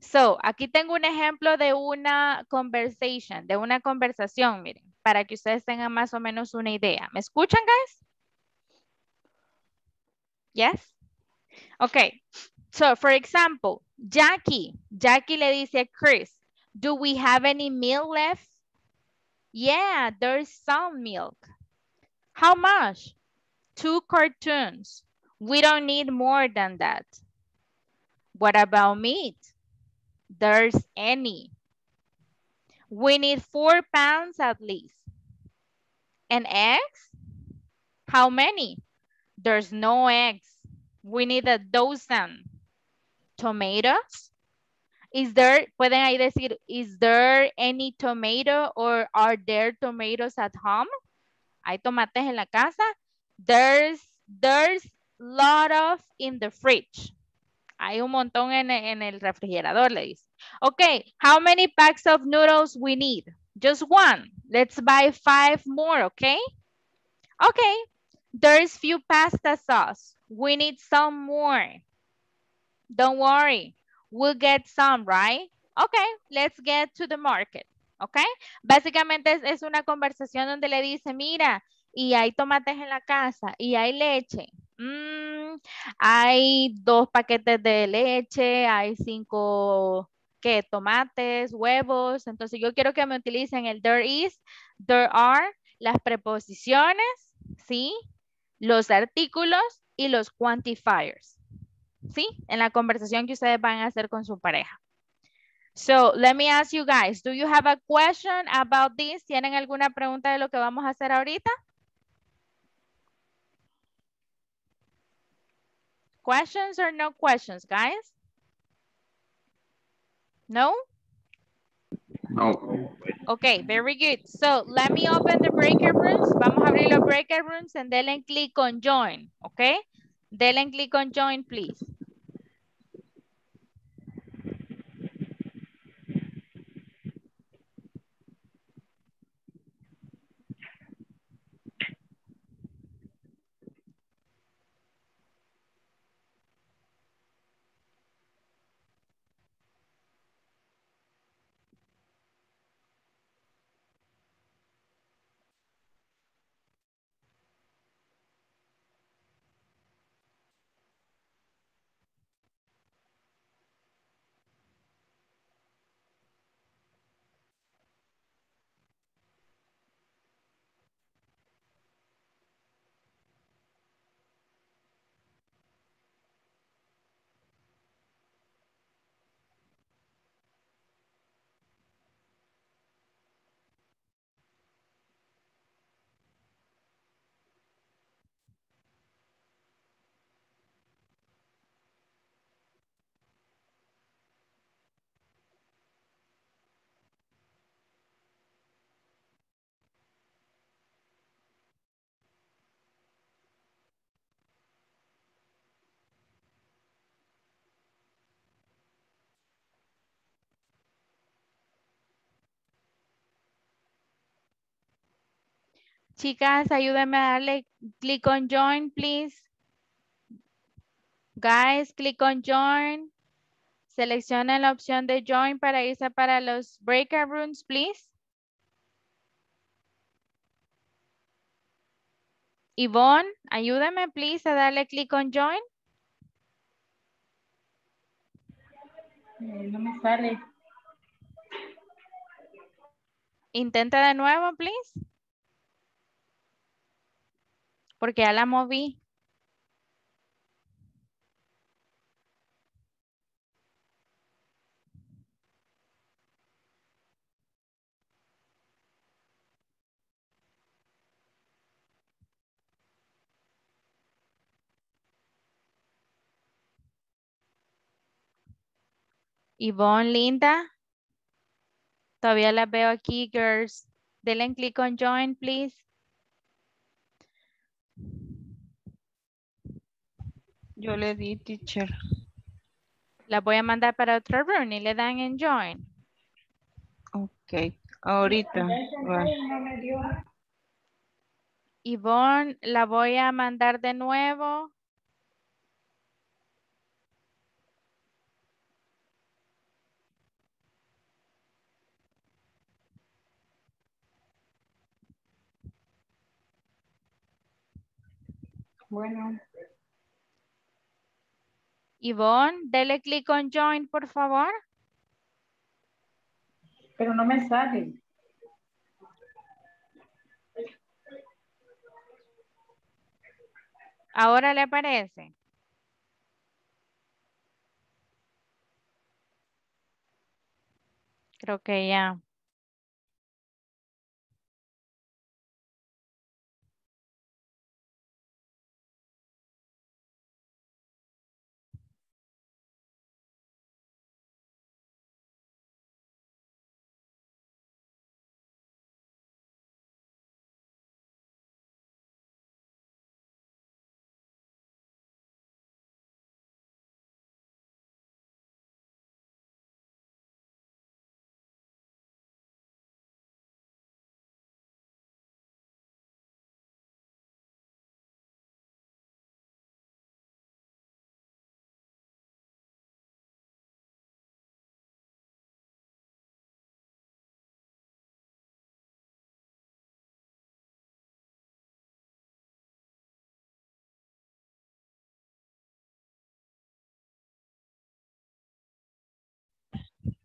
So, aquí tengo un ejemplo de una conversation, de una conversación, miren, para que ustedes tengan más o menos una idea. ¿Me escuchan, guys? Yes? Ok. So, for example, Jackie le dice a Chris, do we have any meal left? Yeah, there's some milk. How much? 2 cartons. We don't need more than that. What about meat? There's any. We need 4 pounds at least. And eggs? How many? There's no eggs. We need 12. Tomatoes? Is there, pueden ahí decir, is there any tomato or are there tomatoes at home? ¿Hay tomates en la casa? There's lot of in the fridge. Hay un montón en el refrigerador, le dice. Okay, how many packs of noodles we need? Just 1. Let's buy 5 more, okay? Okay, there's few pasta sauce. We need some more. Don't worry. We'll get some, right? Okay, let's get to the market, okay? Básicamente es una conversación donde le dice, mira, y hay tomates en la casa, y hay leche. Hay 2 paquetes de leche, hay 5, ¿qué? Tomates, huevos. Entonces yo quiero que me utilicen el there is, there are, las preposiciones, ¿sí? Los artículos y los quantifiers. ¿Sí? En la conversación que ustedes van a hacer con su pareja. So, let me ask you guys, do you have a question about this? ¿Tienen alguna pregunta de lo que vamos a hacer ahorita? Questions or no questions, guys? No? No. Okay, very good. So, let me open the breaker rooms. Vamos a abrir los breaker rooms and denle click on join, okay? Denle click on join, please. Chicas, ayúdenme a darle click on join, please. Guys, click on join. Selecciona la opción de Join para irse para los breakout rooms, please. Ivonne, ayúdame, please, a darle clic on Join. No me sale. Intenta de nuevo, please. Porque ya la moví. Ivonne, Linda, todavía las veo aquí, girls. Denle clic on Join, please. Yo le di, teacher. Las voy a mandar para otro room y le dan en Join. Ok, ahorita. Ivonne, la voy a mandar de nuevo. Bueno. Ivonne, dele clic on Join, por favor. Pero no me sale. Ahora le aparece. Creo que ya.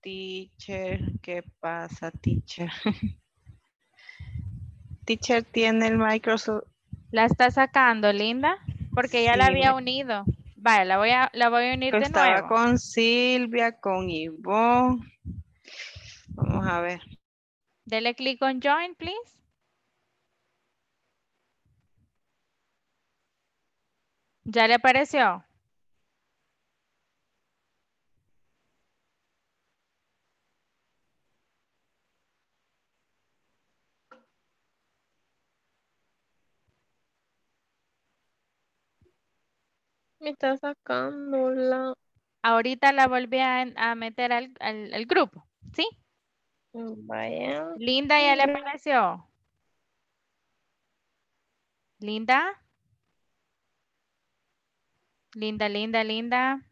Teacher, ¿qué pasa, teacher? Teacher, tiene el Microsoft. ¿La está sacando, Linda? Porque sí, ya la había unido. Vale, la voy a unir de nuevo. Estaba con Silvia, con Ivonne. Vamos a ver. Dele clic on Join, please. ¿Ya le apareció? Me está sacando la... Ahorita la volví a meter al grupo, ¿sí? Vaya. Linda, ¿ya le apareció? ¿Linda? Linda, Linda, Linda.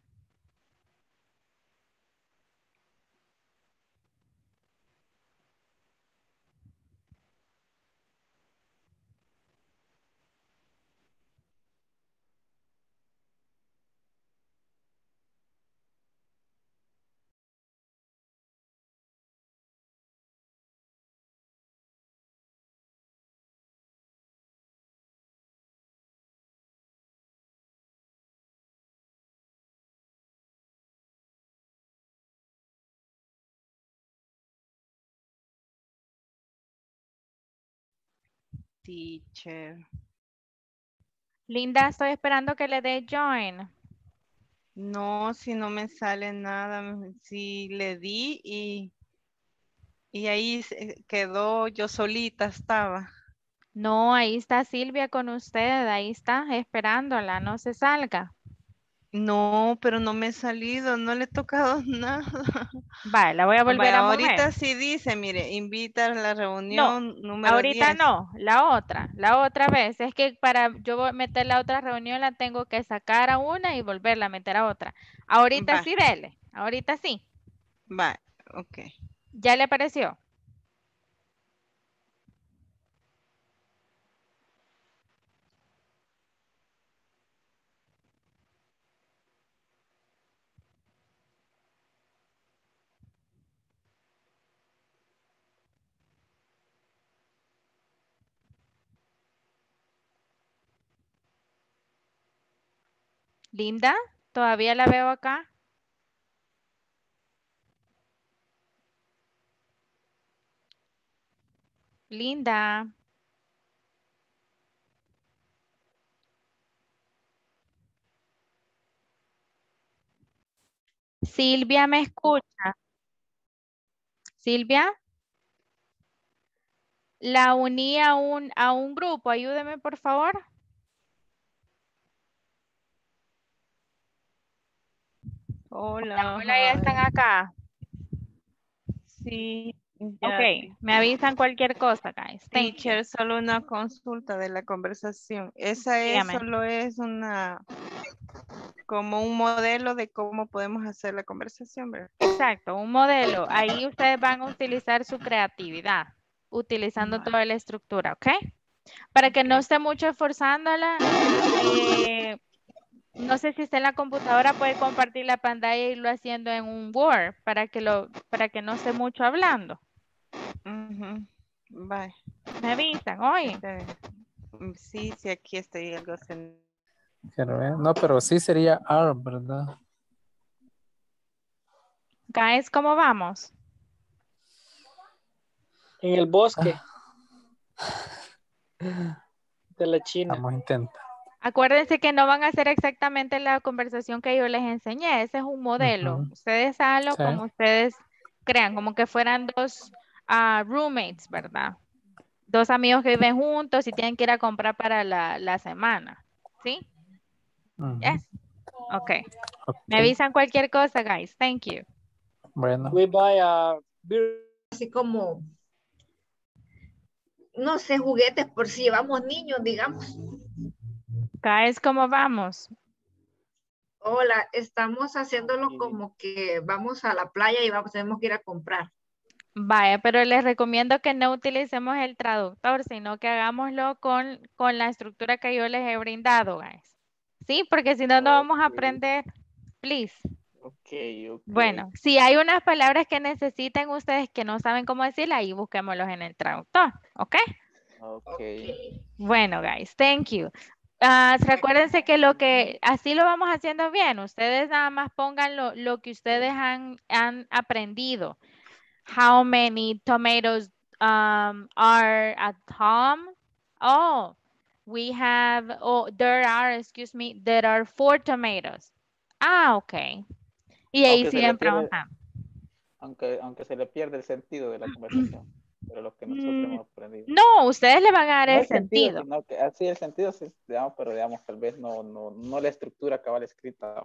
Teacher. Linda, estoy esperando que le dé Join. No, si no me sale nada. Si le di y ahí quedó, yo solita estaba. No, ahí está Silvia con usted, ahí está esperándola, no se salga. No, pero no me he salido, no le he tocado nada. Vale, la voy a volver a mover. Ahorita sí dice, mire, invita a la reunión número 10. Ahorita no, la otra vez. Es que para yo meter la otra reunión la tengo que sacar a una y volverla a meter a otra. Ahorita sí dele, Ahorita sí. Va, ok. ¿Ya le apareció? Linda, todavía la veo acá. Linda. Silvia, ¿me escucha? Silvia. La uní a un grupo. Ayúdeme, por favor. Hola. Hola, ya están acá. Sí. Ya. Ok, me avisan cualquier cosa, guys. Teacher, solo una consulta de la conversación. Esa es, dígame. Solo es una, como un modelo de cómo podemos hacer la conversación, ¿verdad? Exacto, un modelo. Ahí ustedes van a utilizar su creatividad, utilizando toda la estructura, ¿ok? Para que no esté mucho esforzándola. No sé si está en la computadora, puede compartir la pantalla e irlo haciendo en un Word para que no esté mucho hablando. Bye. Me avisan, oye. Sí, sí, aquí estoy algo haciendo. No, pero sí sería R, ¿verdad? Guys, ¿cómo vamos? En el bosque. De la China. Vamos a intentar. Acuérdense que no van a hacer exactamente la conversación que yo les enseñé. Ese es un modelo. Ustedes háganlo como ustedes crean, como que fueran dos roommates, ¿verdad? Dos amigos que viven juntos y tienen que ir a comprar para la semana. ¿Sí? Yes. Okay. Me avisan cualquier cosa, guys. Thank you. Bueno. We buy a beer. Así como, no sé, juguetes por si llevamos niños, digamos. Guys, ¿cómo vamos? Hola, estamos haciéndolo como que vamos a la playa y tenemos que ir a comprar. Vaya, pero les recomiendo que no utilicemos el traductor, sino que hagámoslo con la estructura que yo les he brindado, guys. Sí, porque si no, no vamos a aprender. Please. Ok. Bueno, si hay unas palabras que necesiten ustedes que no saben cómo decirlas, ahí busquémoslos en el traductor, ¿ok? Ok. Bueno, guys, thank you. Recuérdense que así lo vamos haciendo bien. Ustedes nada más pongan lo que ustedes han aprendido. How many tomatoes are at home? There are 4 tomatoes. Ok. Y ahí siguen preguntando. Aunque se le pierde el sentido de la conversación. Pero lo que nosotros hemos aprendido. No, ustedes le van a dar no el sentido. Así el sentido, sí, digamos, pero digamos, tal vez no la estructura cabal escrita.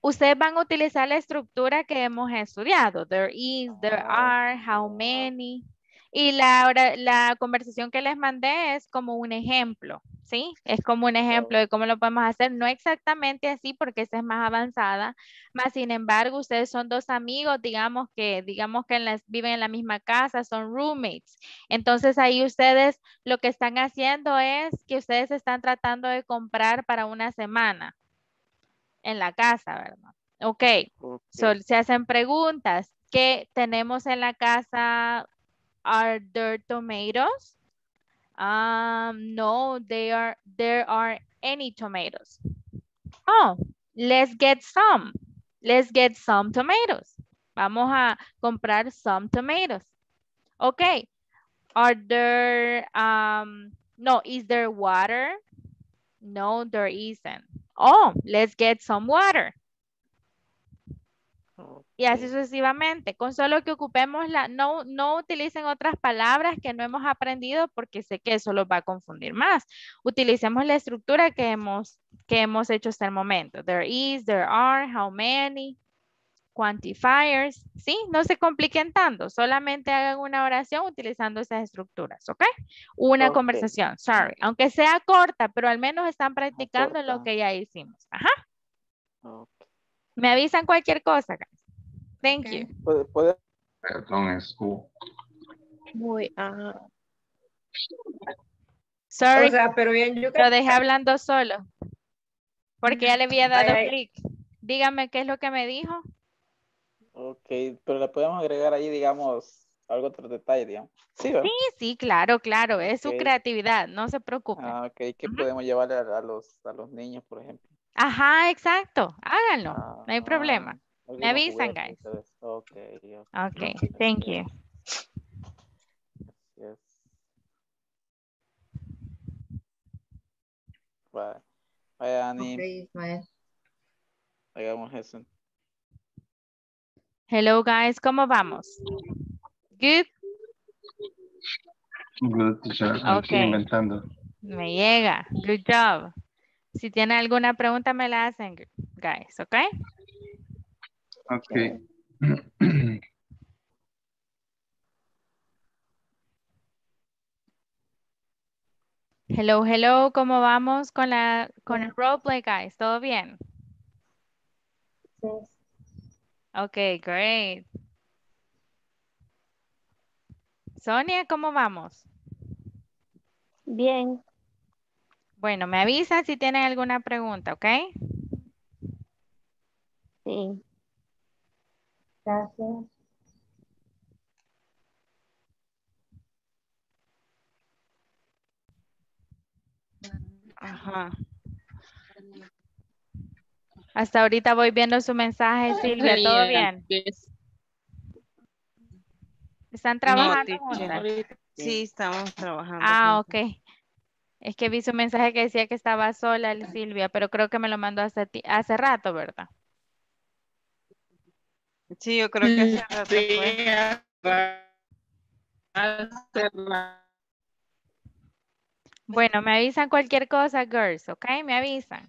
Ustedes van a utilizar la estructura que hemos estudiado. There is, there are, how many. Y la conversación que les mandé es como un ejemplo, ¿sí? Es como un ejemplo de cómo lo podemos hacer. No exactamente así porque esa es más avanzada. Más sin embargo, ustedes son dos amigos, digamos que viven en la misma casa, son roommates. Entonces ahí ustedes lo que están haciendo es que ustedes están tratando de comprar para una semana en la casa, ¿verdad? Ok. Se hacen preguntas. ¿Qué tenemos en la casa? Are there tomatoes? No, there are any tomatoes. Let's get some tomatoes. Vamos a comprar some tomatoes. Okay. Is there water? No, there isn't. Let's get some water. Y así sucesivamente, con solo que ocupemos no utilicen otras palabras que no hemos aprendido porque sé que eso los va a confundir más. Utilicemos la estructura que hemos hecho hasta el momento. There is, there are, how many, quantifiers, ¿sí? No se compliquen tanto, solamente hagan una oración utilizando esas estructuras, ¿ok? Una conversación, sorry, aunque sea corta, pero al menos están practicando lo que ya hicimos. Ajá. Me avisan cualquier cosa. Thank you. ¿Puede? Perdón, es Q. Muy, ajá. Sorry, o sea, pero bien, yo creo... lo dejé hablando solo. Porque ya le había dado clic. Dígame qué es lo que me dijo. Ok, pero le podemos agregar ahí, digamos, algo otro detalle, digamos. Sí, ¿verdad? Sí, claro, claro. Es okay. Su creatividad, no se preocupe. Ah, ok, ¿qué podemos llevarle a los niños, por ejemplo? Ajá, exacto. Háganlo, no hay problema. Me avisan, guys. Okay, thank you. Yes. Bye. Bye, Annie. Okay, Ismael. Hagamos eso. Hello, guys. ¿Cómo vamos? Good. Good, teacher. Okay. Inventando. Me llega. Good job. Si tienen alguna pregunta, me la hacen, guys. Okay. Okay. Hello, hello. ¿Cómo vamos con el roleplay, guys? ¿Todo bien? Yes. Okay, great. Sonia, ¿cómo vamos? Bien. Bueno, me avisan si tienen alguna pregunta, ¿ok? Sí. Gracias. Ajá. Hasta ahorita voy viendo su mensaje, Silvia. ¿Todo bien? ¿Están trabajando juntas? Sí, estamos trabajando. Ah, ok. Es que vi su mensaje que decía que estaba sola, Silvia, pero creo que me lo mandó hace rato, ¿verdad? Sí, yo creo que hace rato. Fue. Bueno, me avisan cualquier cosa, girls, ¿ok? Me avisan.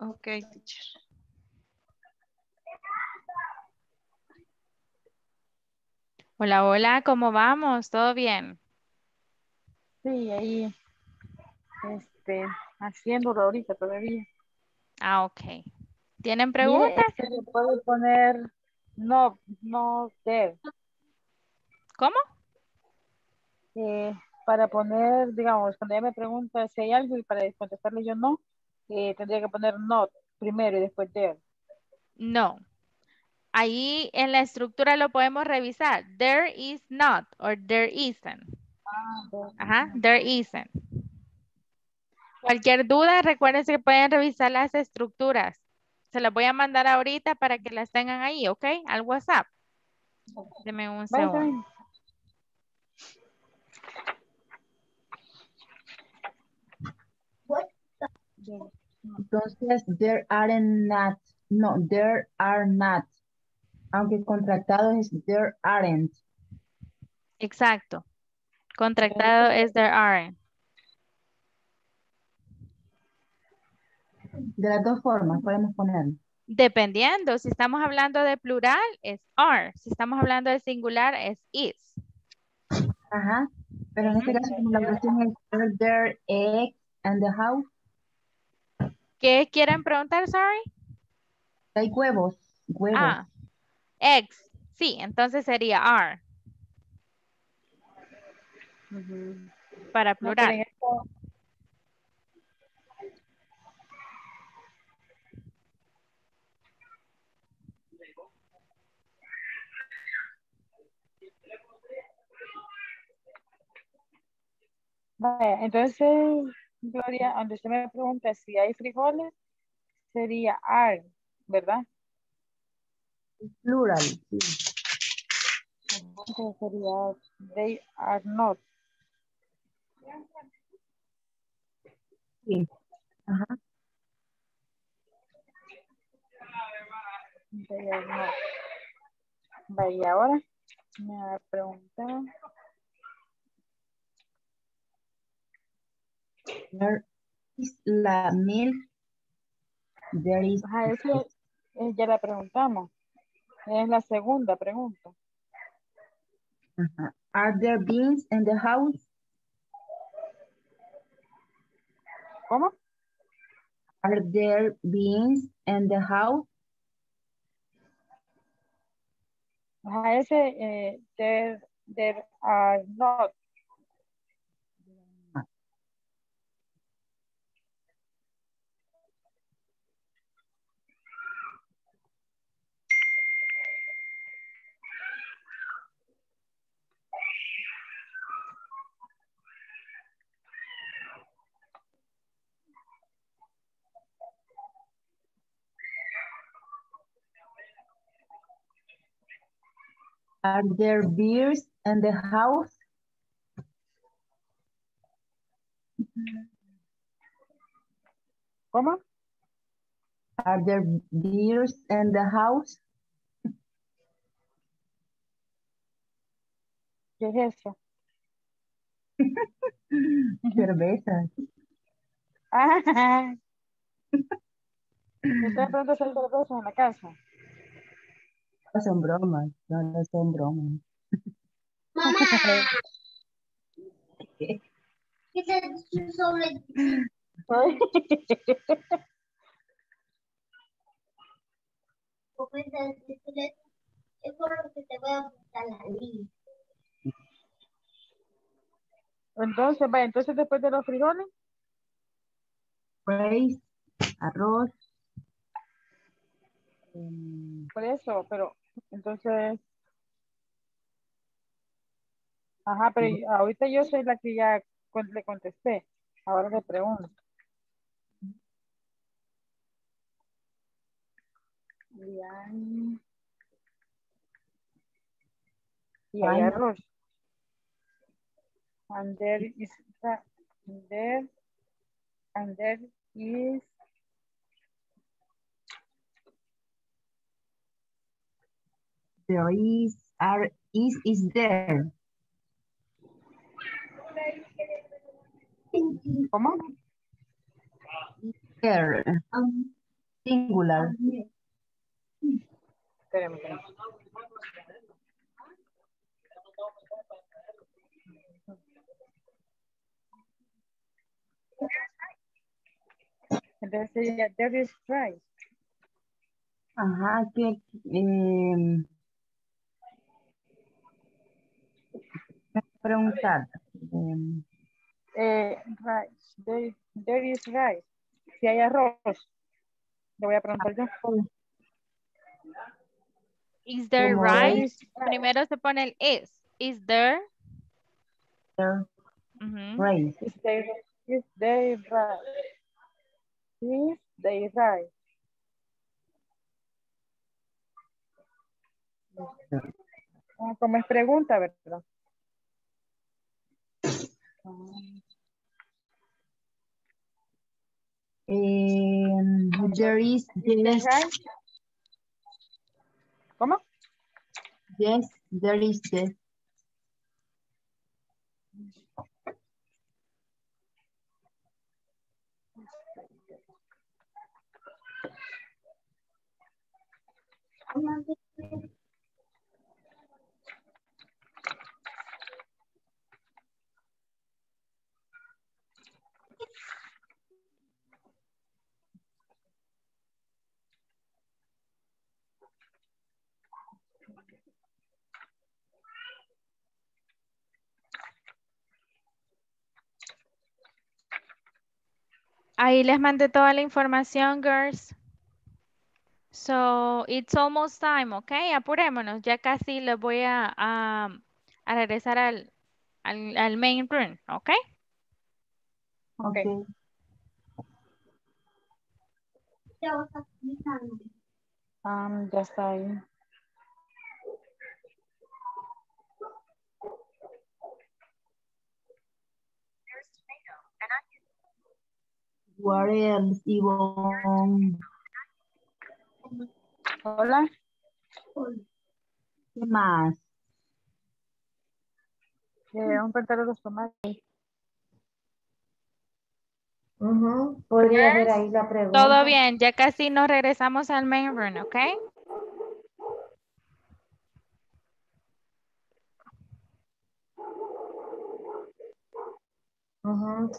Ok, teacher. Hola, hola, ¿cómo vamos? ¿Todo bien? Sí, ahí, haciéndolo ahorita todavía. Ah, ok. ¿Tienen preguntas? ¿Le puedo poner no sé? ¿Cómo? Para poner, digamos, cuando ella me pregunta si hay algo y para contestarle yo no, tendría que poner not primero y después there. No. Ahí en la estructura lo podemos revisar. There is not or there isn't. Ajá, there isn't. Cualquier duda, recuérdense que pueden revisar las estructuras. Se las voy a mandar ahorita para que las tengan ahí, ¿ok? Al WhatsApp. Okay. Deme un segundo. Bye. Entonces, there aren't not. No, there are not. Aunque contractado es there aren't. Exacto. Contractado es there aren't. De las dos formas podemos poner. Dependiendo. Si estamos hablando de plural, es are. Si estamos hablando de singular, es is. Ajá. Pero en este caso, la cuestión es there egg and the house. ¿Qué quieren preguntar, sorry? Hay huevos. Ah, eggs. Sí, entonces sería are. Uh-huh. Para plural. No, vale, entonces... Gloria, cuando usted me pregunta si hay frijoles, sería are, ¿verdad? Plural, sí. Entonces sería they are not. Sí. Ajá. They are not. Vaya, ahora me ha preguntado. There is la milk. There is... Ajá, eso ya la preguntamos. Es la segunda pregunta. Ajá. Are there beans in the house? ¿Cómo? Are there beans in the house? There are not. Are there beers in the house? ¿Cómo? Are there beers in the house? ¿Qué es eso? Cerveza. Ah. ¿Ustedes pronto hacen cerveza en la casa? No son bromas, no son bromas. Mamá, ¿qué es sobre? Es por lo que te voy a apuntar la línea. Entonces, va, entonces después de los frijoles, pues, arroz. Por eso, pero entonces, ajá, pero ahorita yo soy la que ya le contesté, ahora le pregunto. Y hay arroz. And there is there is, are, is there. ¿Cómo? There. Singular. Espérame. Entonces, there is rice. Ajá, que... preguntar. Rice. There is rice. Si hay arroz. Le voy a preguntar yo. Is there rice? Primero se pone el is. Is there? Rice. Is there rice? Is there rice? Como es pregunta, ¿verdad? There is yes. ¿Cómo? Yes, there is yes. Ahí les mandé toda la información, girls. So, it's almost time, okay? Apurémonos. Ya casi les voy a regresar al main room, okay? Okay. Ya está ahí. What else, Ivonne? Hola. ¿Qué más? Un pétalo de los tomates. Podría ver ahí la pregunta. Todo bien, ya casi nos regresamos al main room, ¿ok?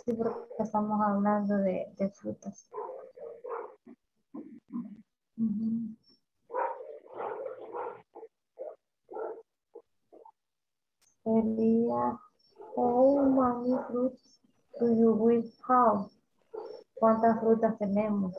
Sí, porque estamos hablando de frutas. Anaelida, how many fruits do you will have? ¿Cuántas frutas tenemos?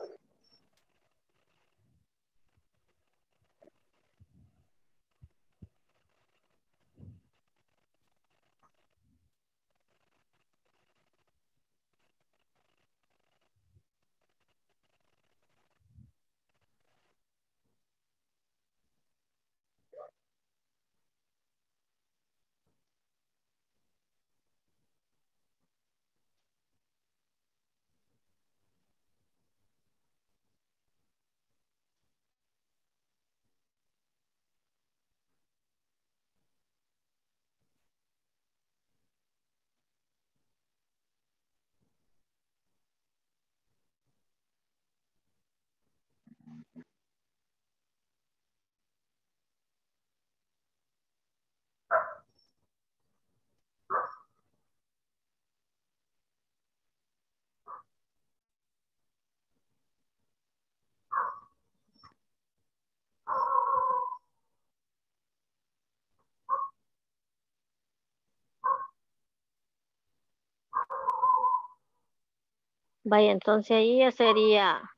Vaya, entonces ahí ya sería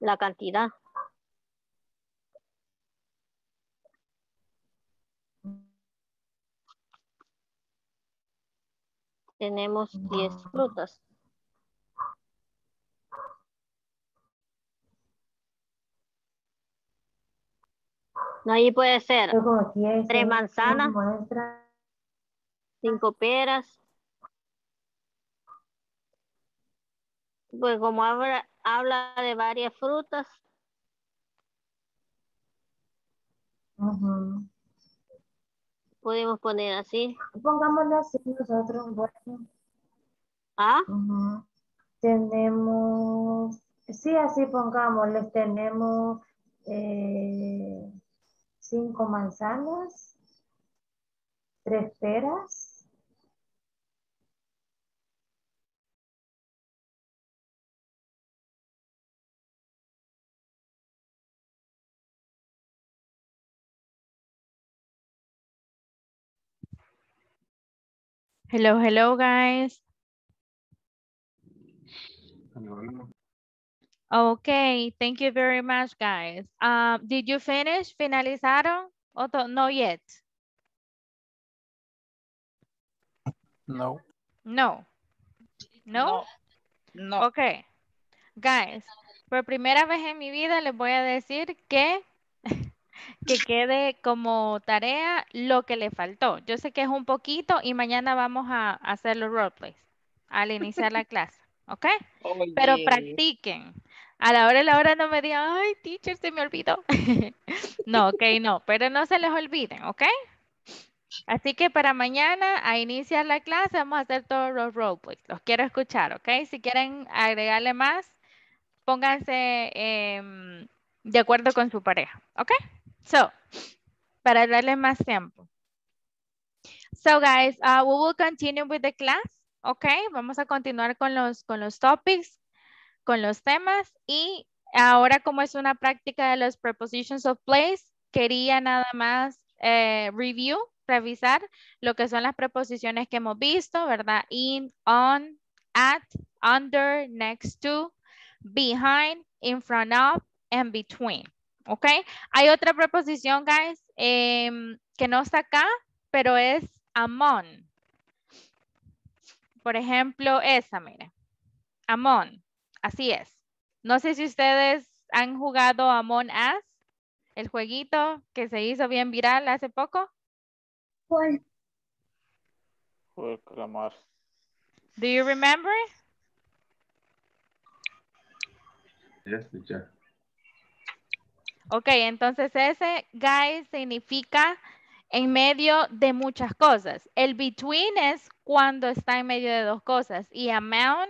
la cantidad. Tenemos 10 frutas. No, ahí puede ser 3 manzanas, 5 peras. Pues como habla de varias frutas. Podemos poner así. Pongámoslo así nosotros. Bueno. ¿Ah? Tenemos, sí, así pongámosles. Tenemos 5 manzanas, 3 peras. 3 guys. Okay, thank you very much, guys. Did you finish? ¿Finalizaron? ¿O no yet? No. No. No. No. Okay. Guys, por primera vez en mi vida les voy a decir que quede como tarea lo que le faltó. Yo sé que es un poquito y mañana vamos a hacer los roleplays al iniciar la clase, ¿ok? Oh, pero yeah, practiquen. A la hora y la hora no me digan, ay, teacher, se me olvidó. No, ok, no, pero no se les olviden, ¿ok? Así que para mañana a iniciar la clase vamos a hacer todos los roleplays. Los quiero escuchar, ¿ok? Si quieren agregarle más, pónganse de acuerdo con su pareja, ¿ok? So, para darle más tiempo. So, guys, we will continue with the class, okay? Vamos a continuar con los topics, con los temas. Y ahora, como es una práctica de los prepositions of place, quería nada más revisar lo que son las preposiciones que hemos visto, ¿verdad? In, on, at, under, next to, behind, in front of, and between. ¿Ok? Hay otra preposición, guys, que no está acá, pero es among. Por ejemplo, esa, mira. Among. Así es. No sé si ustedes han jugado Among Us, el jueguito que se hizo bien viral hace poco. ¿Cuál? Juego de calamar. Do you remember? Yes, teacher. Ok, entonces ese, guys, significa en medio de muchas cosas. El between es cuando está en medio de dos cosas. Y among,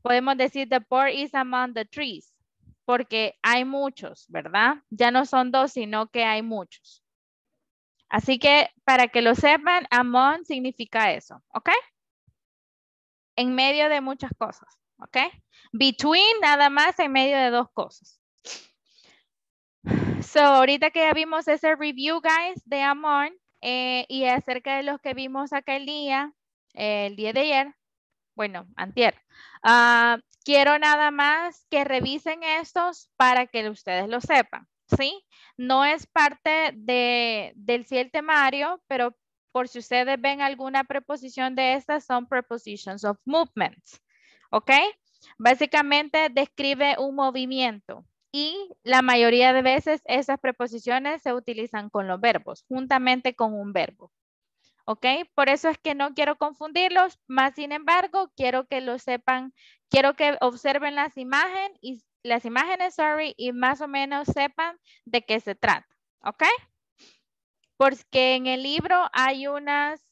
podemos decir the board is among the trees. Porque hay muchos, ¿verdad? Ya no son dos, sino que hay muchos. Así que para que lo sepan, among significa eso, ¿ok? En medio de muchas cosas, ¿ok? Between nada más en medio de dos cosas. So, ahorita que ya vimos ese review, guys, de Amor, y acerca de los que vimos aquel día, el día de ayer, bueno, antier, quiero nada más que revisen estos para que ustedes lo sepan, ¿sí? No es parte del sí el temario, pero por si ustedes ven alguna preposición de estas, son prepositions of movements, ¿ok? Básicamente describe un movimiento. Y la mayoría de veces esas preposiciones se utilizan con los verbos, juntamente con un verbo. ¿Ok? Por eso es que no quiero confundirlos, más sin embargo, quiero que lo sepan, quiero que observen las imágenes, y más o menos sepan de qué se trata. ¿Ok? Porque en el libro hay unos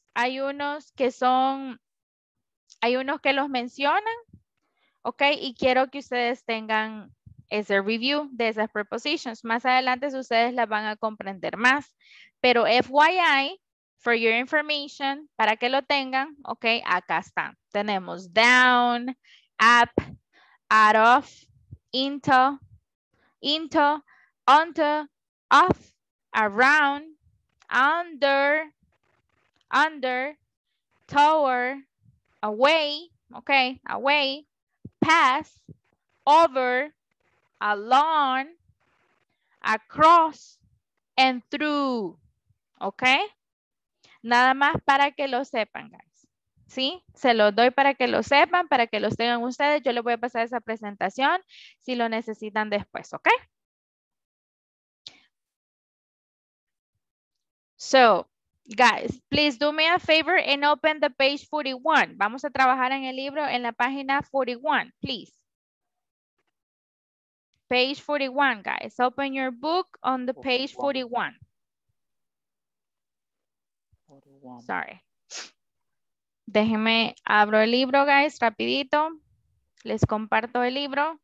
que los mencionan, ¿ok? Y quiero que ustedes tengan ese review de esas prepositions. Más adelante ustedes las van a comprender más. Pero FYI, for your information, para que lo tengan, ok, acá están. Tenemos down, up, out of, into, onto, off, around, under, toward, away, ok, away, past, over, along, across, and through. ¿Ok? Nada más para que lo sepan, guys. ¿Sí? Se los doy para que lo sepan, para que los tengan ustedes. Yo les voy a pasar esa presentación si lo necesitan después. ¿Ok? So, guys, please do me a favor and open the page 41. Vamos a trabajar en el libro en la página 41, please. Page 41, guys. Open your book on the page 41. 41. Sorry. Déjenme, abro el libro, guys, rapidito. Les comparto el libro.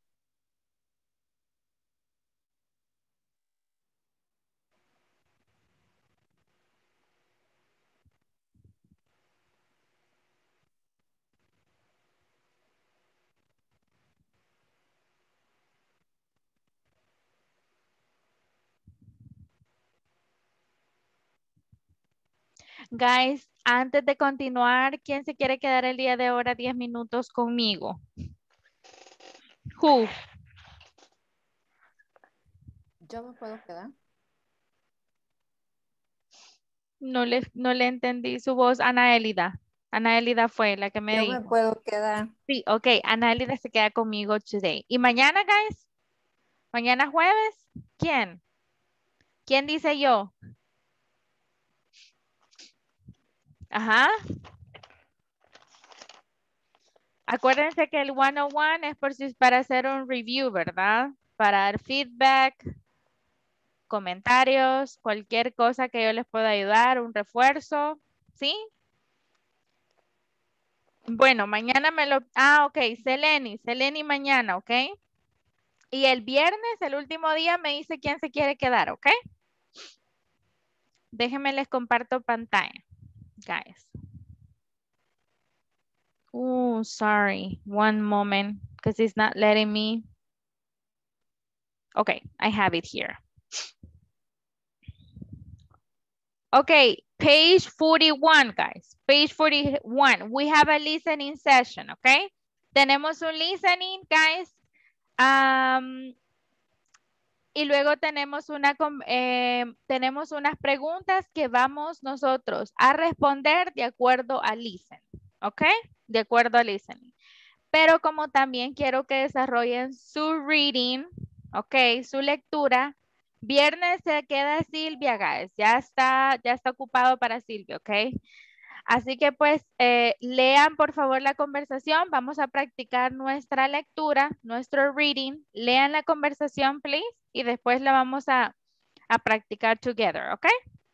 Guys, antes de continuar, ¿quién se quiere quedar el día de ahora 10 minutos conmigo? Who? ¿Yo me puedo quedar? No le entendí su voz. Anaelida. Anaelida fue la que me dijo. Yo me puedo quedar. Sí, ok. Anaelida se queda conmigo today. ¿Y mañana, guys? ¿Mañana jueves? ¿Quién? ¿Quién dice yo? Ajá. Acuérdense que el 101 es por si es para hacer un review, ¿verdad? Para dar feedback, comentarios, cualquier cosa que yo les pueda ayudar, un refuerzo, ¿sí? Bueno, mañana me lo... Ah, ok, Seleni mañana, ¿ok? Y el viernes, el último día, me dice quién se quiere quedar, ¿ok? Déjenme les comparto pantalla. Guys. Oh, sorry. One moment, because it's not letting me. Okay, I have it here. Okay, page 41, guys. Page 41. We have a listening session, okay? Tenemos un listening, guys. Y luego tenemos unas preguntas que vamos nosotros a responder de acuerdo a listen, ¿ok? De acuerdo a listening. Pero como también quiero que desarrollen su reading, ¿ok? Su lectura. Viernes se queda Silvia, guys. Ya está ocupado para Silvia, ¿ok? Así que pues lean por favor la conversación. Vamos a practicar nuestra lectura, nuestro reading. Lean la conversación, please. Y después la vamos a practicar together, ¿ok?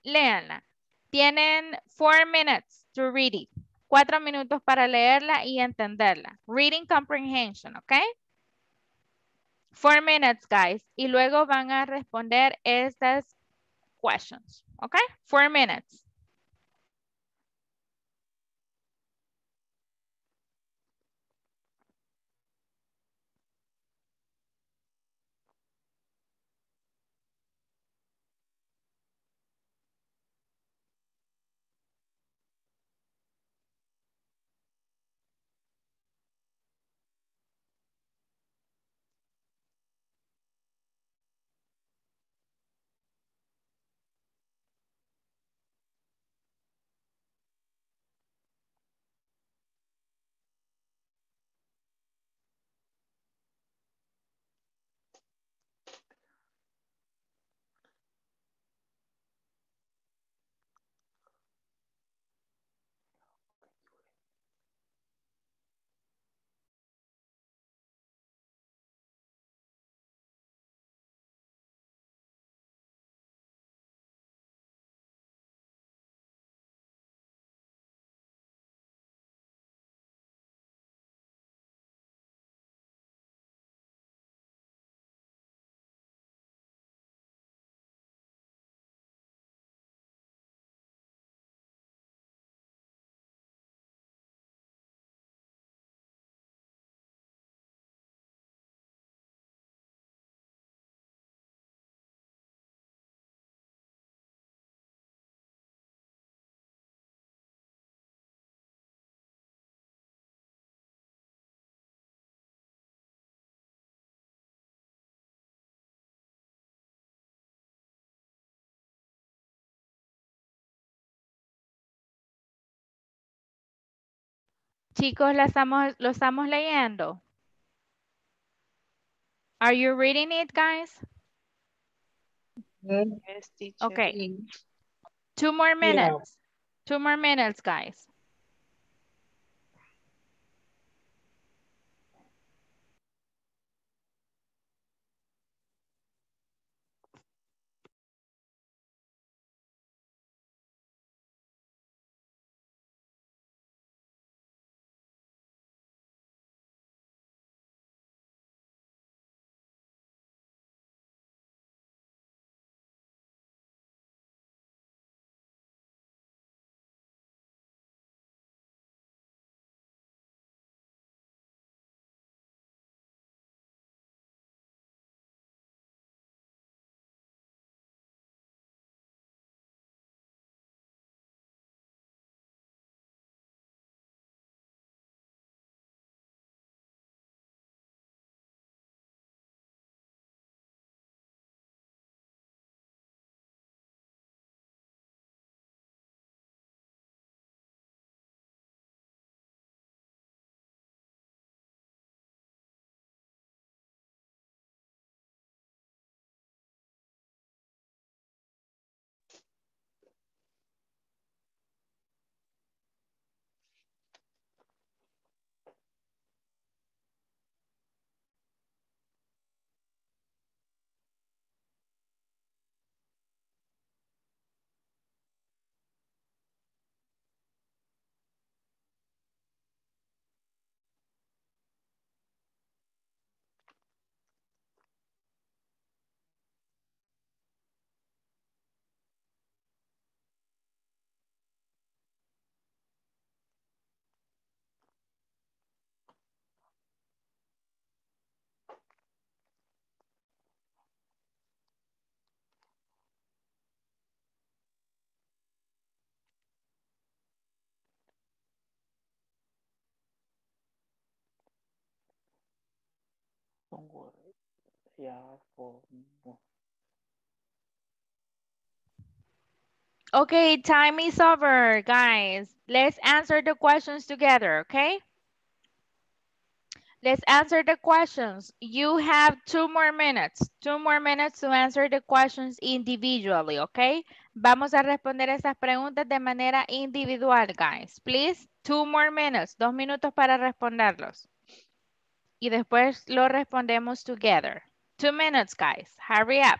Leanla. Tienen 4 minutes to read it. 4 minutos para leerla y entenderla. Reading comprehension, ¿ok? 4 minutes, guys. Y luego van a responder estas questions, ¿ok? 4 minutes. Chicos, lo estamos leyendo. Are you reading it, guys? Yes, teacher. Okay. 2 more minutes. Yeah. 2 more minutes, guys. Okay, time is over, guys. Let's answer the questions together, okay? Let's answer the questions. You have 2 more minutes. 2 more minutes to answer the questions individually, okay? Vamos a responder esas preguntas de manera individual, guys. Please, 2 more minutes. 2 minutos para responderlos. Y después lo respondemos together. 2 minutes, guys. Hurry up.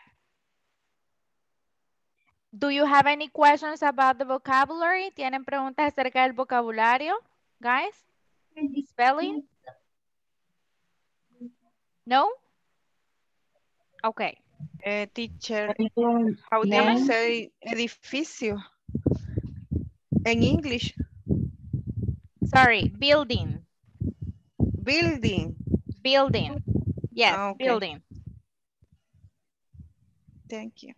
Do you have any questions about the vocabulary? ¿Tienen preguntas acerca del vocabulario, guys? Spelling? No? Okay. Teacher, how do you say edificio? In English. Sorry, building. Building. Building. Yes, okay. Building. Thank you.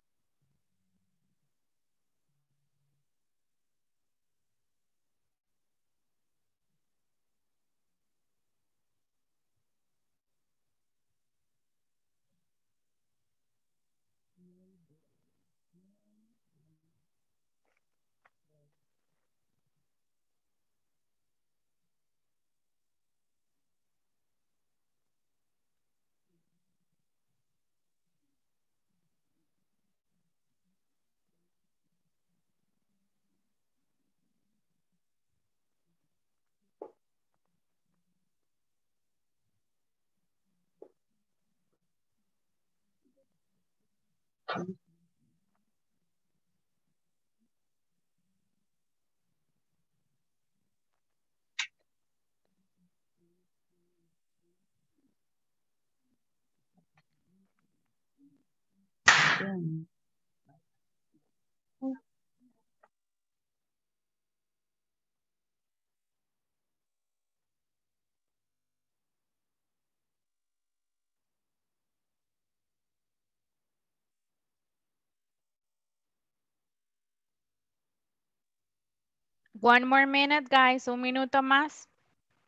One more minute, guys. 1 minuto más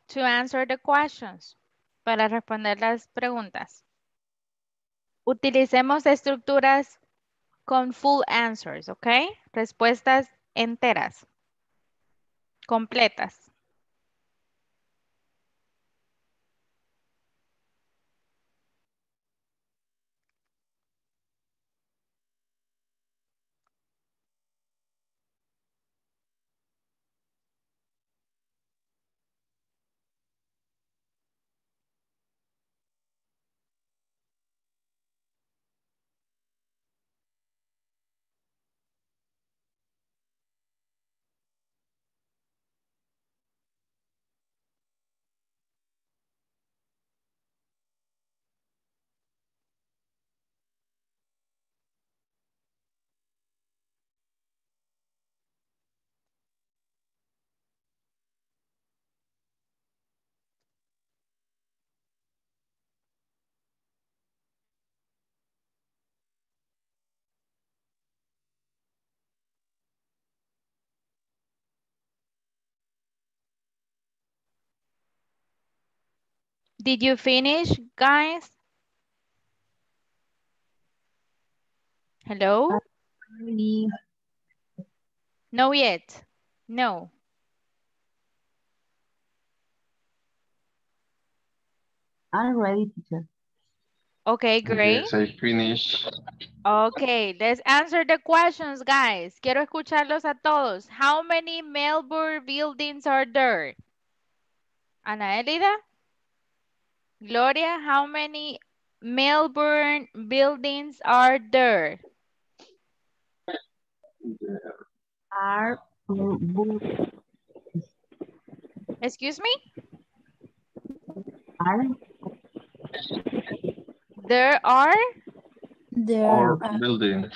to answer the questions. Para responder las preguntas. Utilicemos estructuras con full answers, ¿ok? Respuestas enteras, completas. Did you finish, guys? Hello? No yet. No. I'm ready, teacher. Okay, great. Yes, I finish. Okay, let's answer the questions, guys. Quiero escucharlos a todos. How many Melbourne buildings are there? Anaelida? Gloria, how many Melbourne buildings are there? Are excuse me? Are There are four buildings.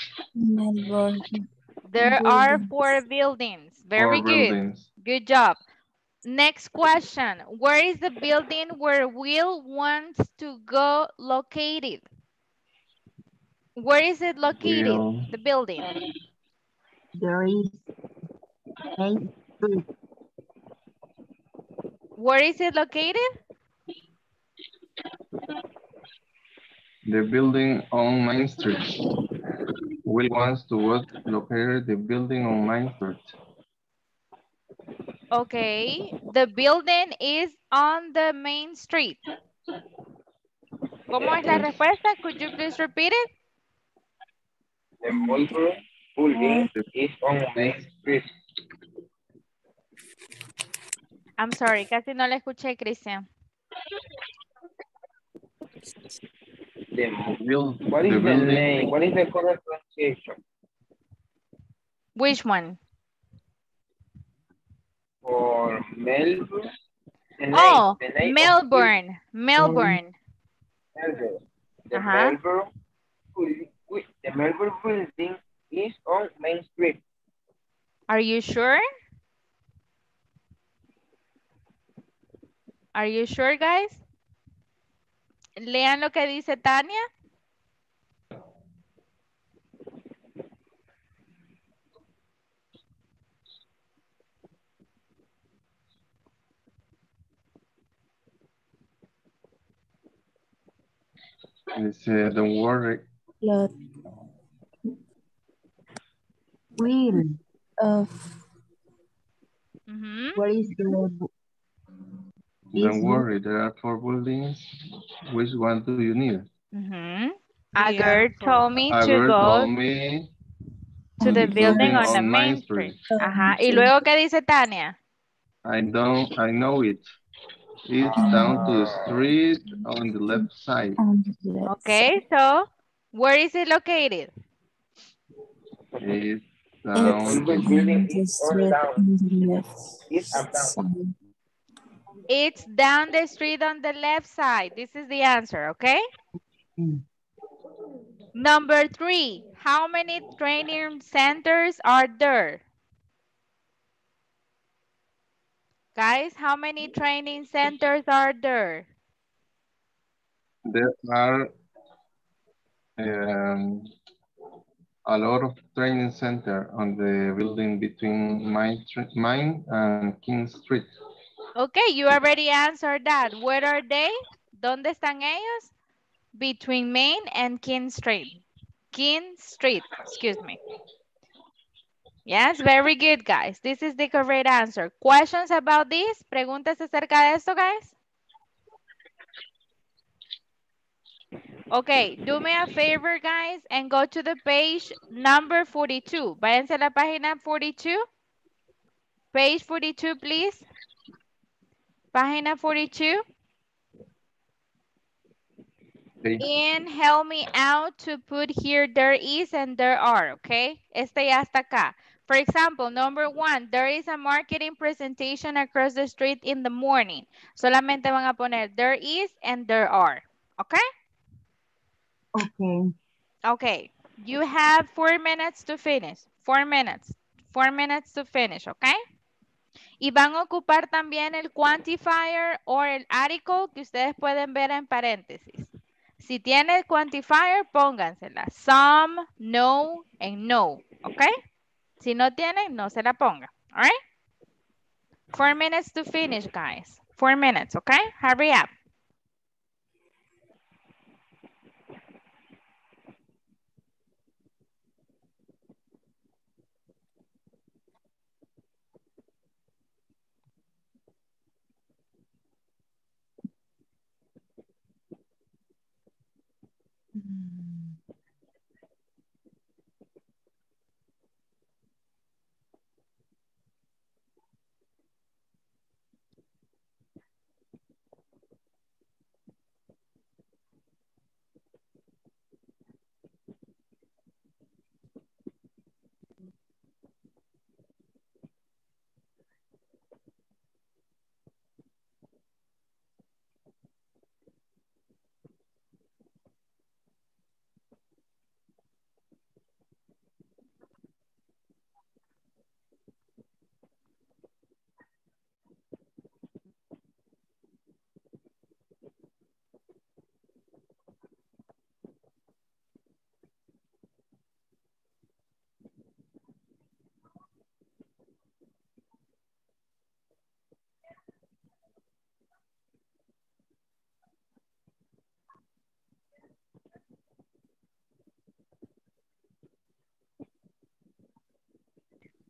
Very good. Good job. Next question. Where is the building where Will wants to go located? Where is it located, Will? The building? There is Main Street. Where is it located? The building on Main Street. Will wants to locate the building on Main Street. Okay, the building is on the main street. ¿Cómo es la respuesta? Could you please repeat it? The building is on Main Street. I'm sorry, casi no la escuché, Cristian. What is the name? What is the correct pronunciation? Which one? For Melbourne. Oh, Melbourne. Melbourne. Melbourne. The Melbourne building is on Main Street. Are you sure? Are you sure, guys? Lean lo que dice Tania. Don't worry. Will of what is the don't worry, there are four buildings. Which one do you need? A girl told me to go to the building on the Main Street. Ajá. ¿Y luego qué dice Tania? I know it. It's down to the street on the left side. Okay, so where is it located? It's down the It's down the street on the left side. This is the answer, okay? Number 3, how many training centers are there? Guys, how many training centers are there? There are a lot of training centers on the building between Main and King Street. Okay, you already answered that. Where are they? ¿Dónde están ellos? Between Main and King Street. King Street, excuse me. Yes, very good, guys. This is the correct answer. Questions about this? Preguntas acerca de esto, guys? Okay, do me a favor, guys, and go to the page number 42. Váyanse a la página 42. Page 42, please. Página 42. Okay. And help me out to put here there is and there are, okay? Este ya está acá. For example, number 1, there is a marketing presentation across the street in the morning. Solamente van a poner there is and there are, okay? Okay. Okay, you have 4 minutes to finish. 4 minutes. 4 minutes to finish, okay? Y van a ocupar también el quantifier o el article que ustedes pueden ver en paréntesis. Si tiene el quantifier, póngansela. Some, no, and no. ¿Ok? Si no tienen, no se la ponga. All right? 4 minutes to finish, guys. 4 minutes, ¿ok? Hurry up.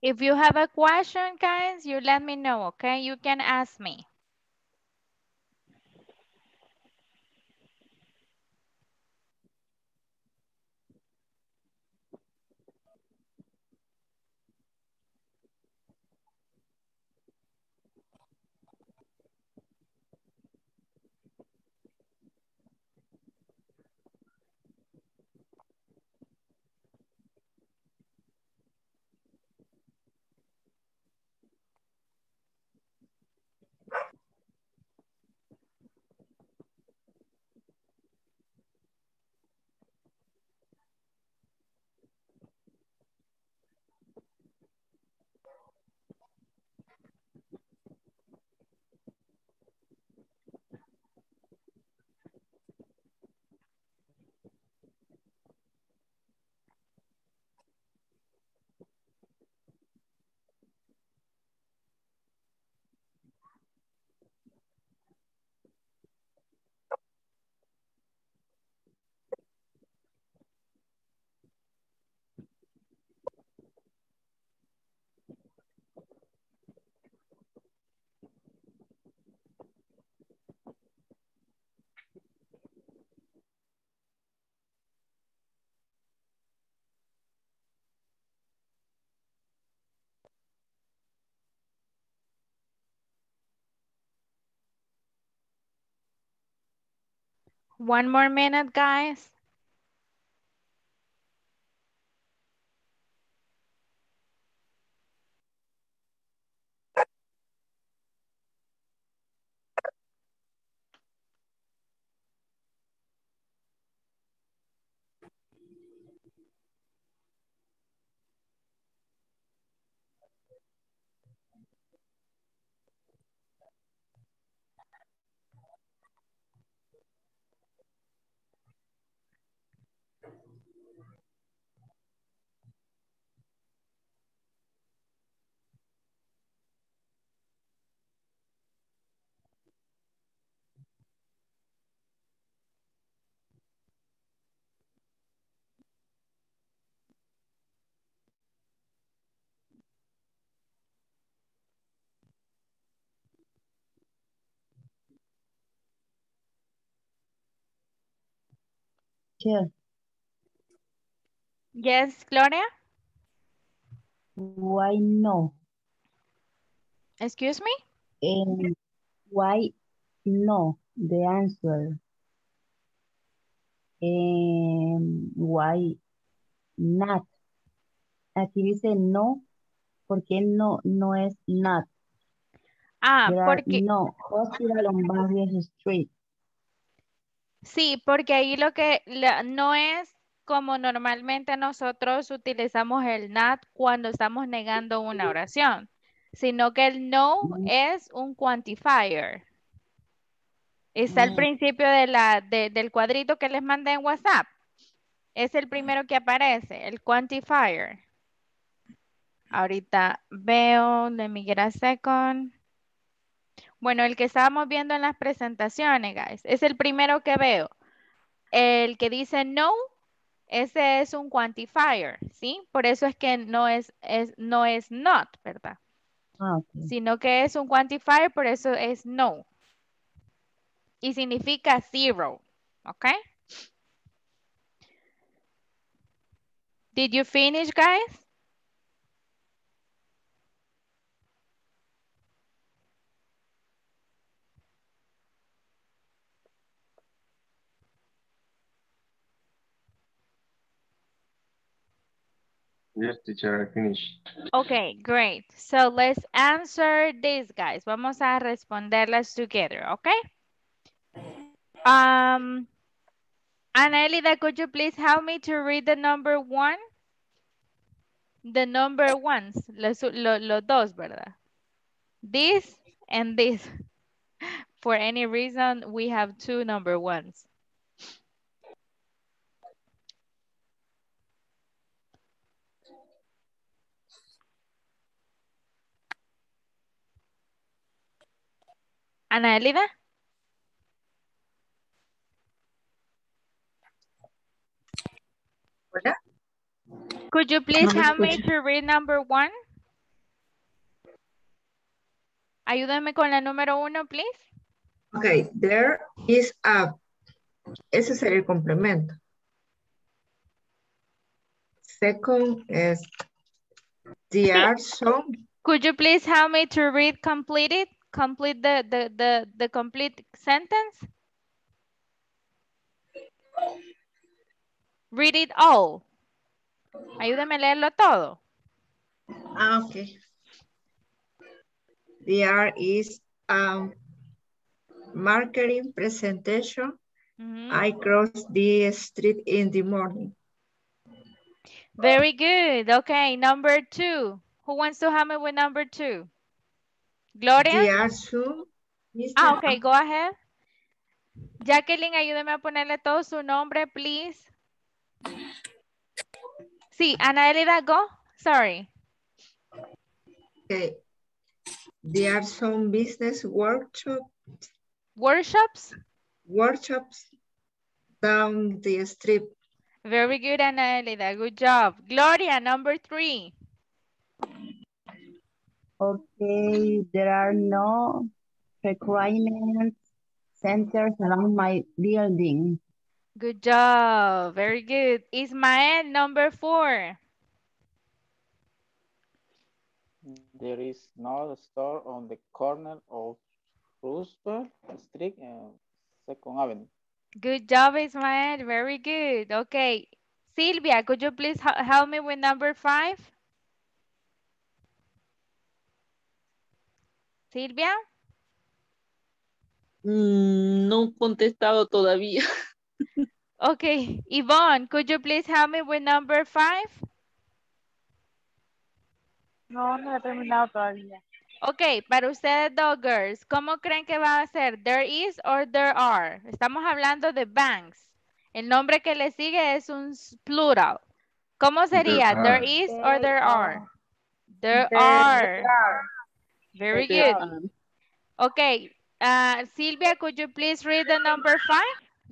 If you have a question, guys, you let me know, okay? You can ask me. One more minute, guys. Yeah. Yes, Gloria? Why no? Excuse me? Why no? The answer. Why not? Aquí dice no, porque no, no es not. Ah, there porque... No, Hospital on Barrios Street. Sí, porque ahí lo que no es como normalmente nosotros utilizamos el not cuando estamos negando una oración, sino que el no es un quantifier. Está al principio de del cuadrito que les mandé en WhatsApp. Es el primero que aparece, el quantifier. Ahorita veo, let me get a second. Bueno, el que estábamos viendo en las presentaciones, guys, es el primero que veo. El que dice no, ese es un quantifier, ¿sí? Por eso es que no es not, ¿verdad? Ah, okay. Sino que es un quantifier, por eso es no. Y significa zero, ¿ok? Did you finish, guys? Yes, teacher, I finished. Okay, great. So let's answer this, guys. Vamos a responderlas together, okay? Anaelida, could you please help me to read the number one? The number ones, los dos, ¿verdad? This and this. For any reason, we have two number ones. Anaelida? Could you please help me to read number one? Ayúdame con la número 1, please. Ok, there is a. Ese sería el complemento. Second is there some. Could you please help me to read completed? Complete the complete sentence. Read it all. Ayúdame a leerlo todo. Ah, okay. There is marketing presentation. Mm-hmm. I crossed the street in the morning. Very good. Okay, number 2. Who wants to have it with number 2? Gloria? There two. Ah, okay, go ahead. Jacqueline, ayúdame a ponerle todo su nombre, please. Sí, Anaelida, go. Sorry. Okay. There are some business workshops. Workshops? Workshops down the street. Very good, Anaelida. Good job. Gloria, number 3. Okay, there are no recreation centers around my building. Good job. Very good. Ismael, number 4. There is no store on the corner of Roosevelt Street and 2nd Avenue. Good job, Ismael. Very good. Okay. Silvia, could you please help me with number 5? Silvia? No he contestado todavía. Okay. Yvonne, could you please help me with number 5? No he terminado todavía. Ok, para ustedes dos girls, ¿cómo creen que va a ser? There is or there are. Estamos hablando de banks. El nombre que le sigue es un plural. ¿Cómo sería? There is or there are. There are. Very good. Ok, Silvia, could you please read the number 5?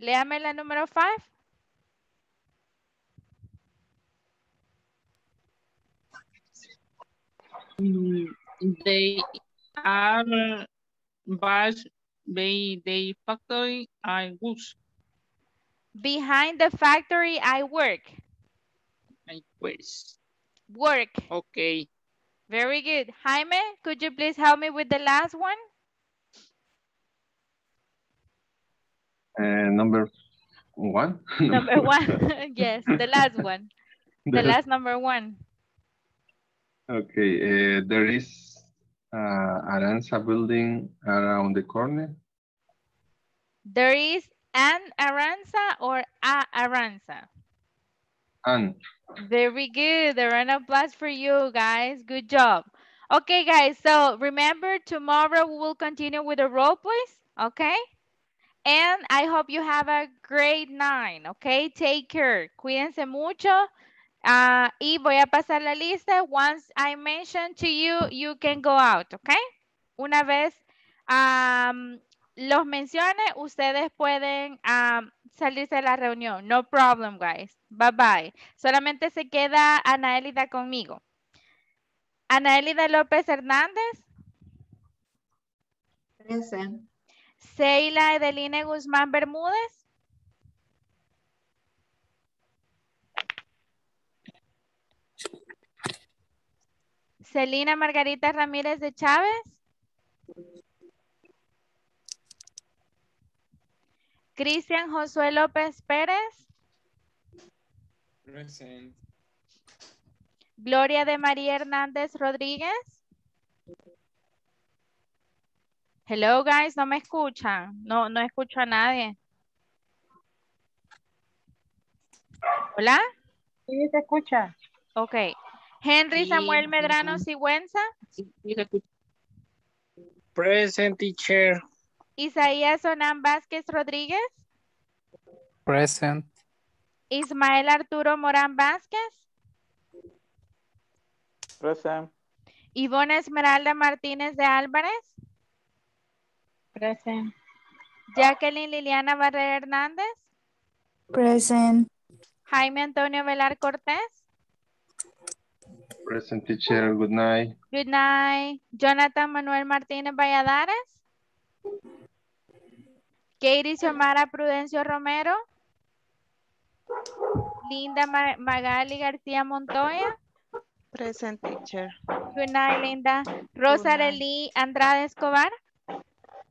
Léame la número 5. They are but by the factory I work. Behind the factory I work. Work. Okay. Very good. Jaime, could you please help me with the last one? Number 1. Number 1. Yes, the last one. The last number 1. Okay, there is Aranza building around the corner. There is an Aranza or a Aranza? An. Very good. A round of applause for you guys. Good job. Okay, guys. So remember, tomorrow we will continue with the role plays. Okay. And I hope you have a great night. Okay. Take care. Cuídense mucho. Y voy a pasar la lista. Once I mention to you, you can go out, ¿ok? Una vez los mencione, ustedes pueden salirse de la reunión. No problem, guys. Bye, bye. Solamente se queda Anaelida conmigo. Anaelida López Hernández. Present. Zeyla Edelina Guzmán Bermúdez. Celina Margarita Ramírez de Chávez. Cristian Josué López Pérez. Present. Gloria de María Hernández Rodríguez. Hello, guys, no me escuchan. No escucho a nadie. ¿Hola? Sí, se escucha. Ok. Henry Samuel Medrano Sigüenza. Present, teacher. Isaías Onán Vázquez Rodríguez. Present. Ismael Arturo Morán Vázquez. Present. Ivonne Esmeralda Martínez de Álvarez. Present. Jacqueline Liliana Barrera Hernández. Present. Jaime Antonio Velar Cortés. Present teacher, good night. Good night. Jonathan Manuel Martínez Valladares. Keidi Xiomara Prudencio Romero. Linda Magali García Montoya. Present teacher. Good night, Linda. Rosa Arelí Andrade Escobar.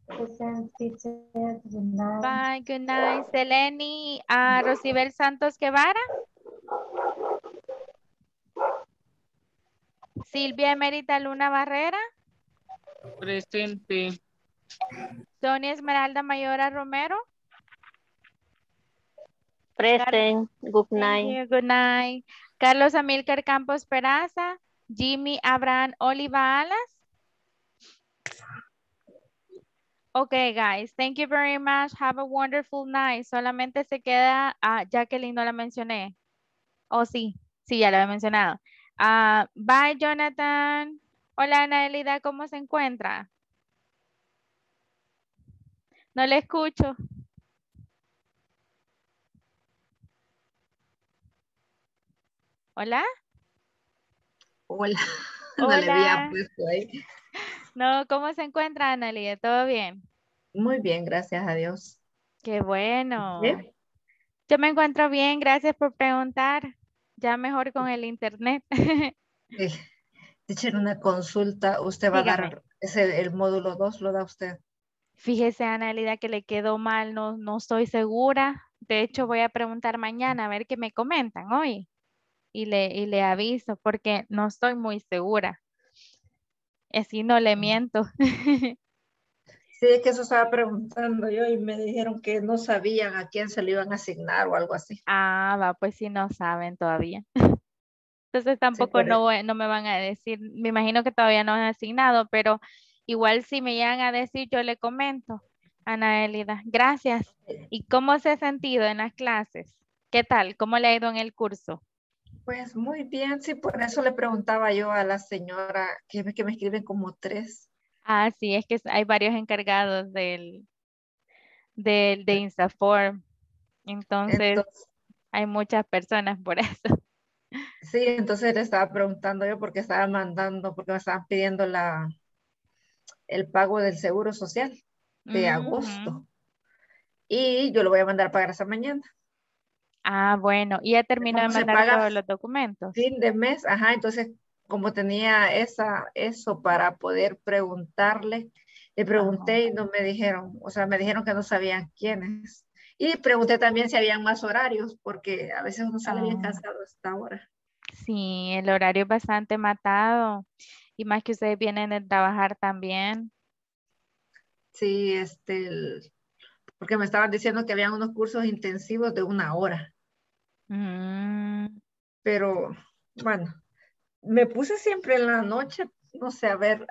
Present teacher. Good night. Bye, good night. Seleni Rosibel Santos Guevara. Silvia Emerita Luna Barrera. Presente. Sonia Esmeralda Mayora Romero. Present. Good night. Good night. Carlos Amilcar Campos Peraza. Jimmy Abraham Oliva Alas. Okay, guys. Thank you very much. Have a wonderful night. Solamente se queda a Jacqueline, no la mencioné. Oh, sí. Sí, ya la había mencionado. Bye, Jonathan. Hola, Anaelida, ¿cómo se encuentra? No le escucho. Hola. Hola. No le había puesto ahí. No, ¿cómo se encuentra, Anaelida? ¿Todo bien? Muy bien, gracias a Dios. Qué bueno. ¿Sí? Yo me encuentro bien, gracias por preguntar. Ya mejor con el internet. Sí. Teacher, una consulta. Usted va Dígame. A dar el módulo 2, lo da usted. Fíjese, Anaelida, que le quedó mal. No estoy segura. De hecho, voy a preguntar mañana a ver qué me comentan hoy. Y le aviso porque no estoy muy segura. Así no le miento. Sí, es que eso estaba preguntando yo y me dijeron que no sabían a quién se le iban a asignar o algo así. Ah, va, pues sí, no saben todavía. Entonces tampoco sí, no me van a decir, me imagino que todavía no han asignado, pero igual si me llegan a decir, yo le comento. Anaelida, gracias. ¿Y cómo se ha sentido en las clases? ¿Qué tal? ¿Cómo le ha ido en el curso? Pues muy bien, sí, por eso le preguntaba yo a la señora que me escriben como 3. Ah, sí, es que hay varios encargados de Insaform. Entonces, hay muchas personas por eso. Sí, entonces le estaba preguntando yo porque me estaban pidiendo el pago del seguro social de agosto. Y yo lo voy a mandar a pagar esa mañana. Ah, bueno, y ya terminó de mandar todos los documentos. Fin de mes, ajá, entonces... Como tenía eso para poder preguntarle, le pregunté y no me dijeron, o sea, me dijeron que no sabían quiénes. Y pregunté también si habían más horarios, porque a veces uno sale bien cansado hasta ahora. Sí, el horario es bastante matado. Y más que ustedes vienen de trabajar también. Sí, porque me estaban diciendo que habían unos cursos intensivos de 1 hora. Pero, bueno. Me puse siempre en la noche, no sé, a ver,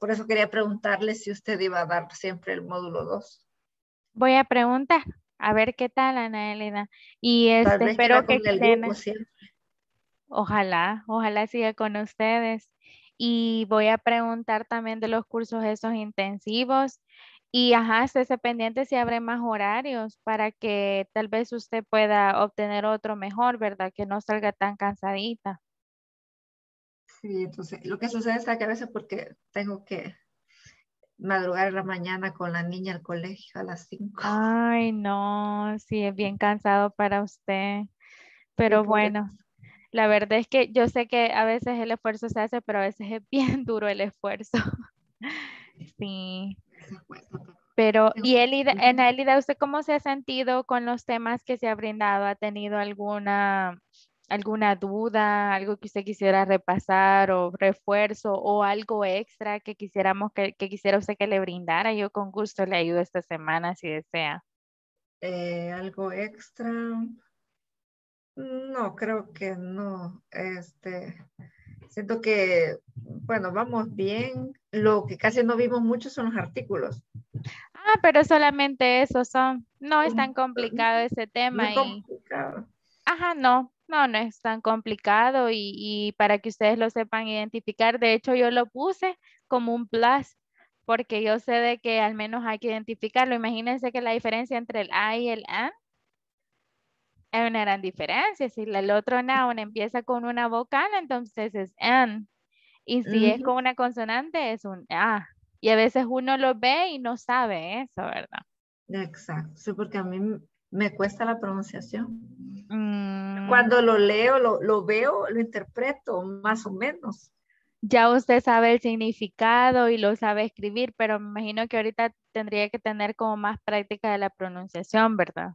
por eso quería preguntarle si usted iba a dar siempre el módulo 2. Voy a preguntar, a ver qué tal, Anaelida. Y espero que estén. Ojalá siga con ustedes. Y voy a preguntar también de los cursos esos intensivos. Y estése pendiente si habrá más horarios para que tal vez usted pueda obtener otro mejor, ¿verdad? Que no salga tan cansadita. Sí, entonces lo que sucede es que a veces porque tengo que madrugar en la mañana con la niña al colegio a las 5. Ay, no, sí, es bien cansado para usted. Pero sí, bueno, la verdad es que yo sé que a veces el esfuerzo se hace, pero a veces es bien duro el esfuerzo. Sí. Pero, ¿y Anaelida, usted cómo se ha sentido con los temas que se ha brindado? ¿Ha tenido alguna duda, algo que usted quisiera repasar o refuerzo o algo extra que quisiéramos que quisiera usted que le brindara? Yo con gusto le ayudo esta semana si desea. ¿Algo extra? No, creo que no. Siento que, bueno, vamos bien. Lo que casi no vimos mucho son los artículos. Ah, pero solamente esos son. No es tan complicado ese tema. Muy complicado. Ajá, no es tan complicado y para que ustedes lo sepan identificar. De hecho, yo lo puse como un plus porque yo sé de que al menos hay que identificarlo. Imagínense que la diferencia entre el A y el AND es una gran diferencia. Si el otro noun empieza con una vocal, entonces es an. Y si es con una consonante, es un a. Y a veces uno lo ve y no sabe eso, ¿verdad? Exacto. Sí, porque a mí me cuesta la pronunciación. Cuando lo leo, lo veo, lo interpreto más o menos. Ya usted sabe el significado y lo sabe escribir, pero me imagino que ahorita tendría que tener como más práctica de la pronunciación, ¿verdad?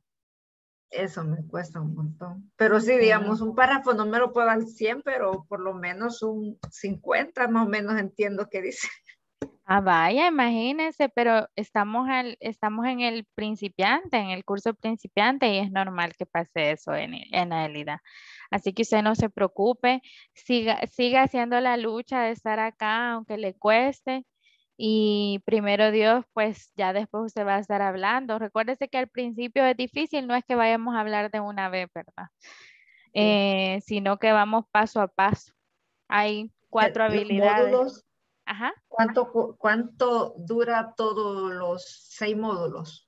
Eso me cuesta un montón. Pero sí, digamos, un párrafo no me lo puedo al 100, pero por lo menos un 50 más o menos entiendo qué dice. Ah, vaya, imagínense, pero estamos en el principiante, en el curso principiante, y es normal que pase eso en la realidad. Así que usted no se preocupe, siga haciendo la lucha de estar acá, aunque le cueste, y primero Dios, pues ya después usted va a estar hablando. Recuérdese que al principio es difícil, no es que vayamos a hablar de una vez, ¿verdad? Sino que vamos paso a paso. Hay 4 habilidades. Módulos. Ajá. ¿Cuánto dura todos los 6 módulos?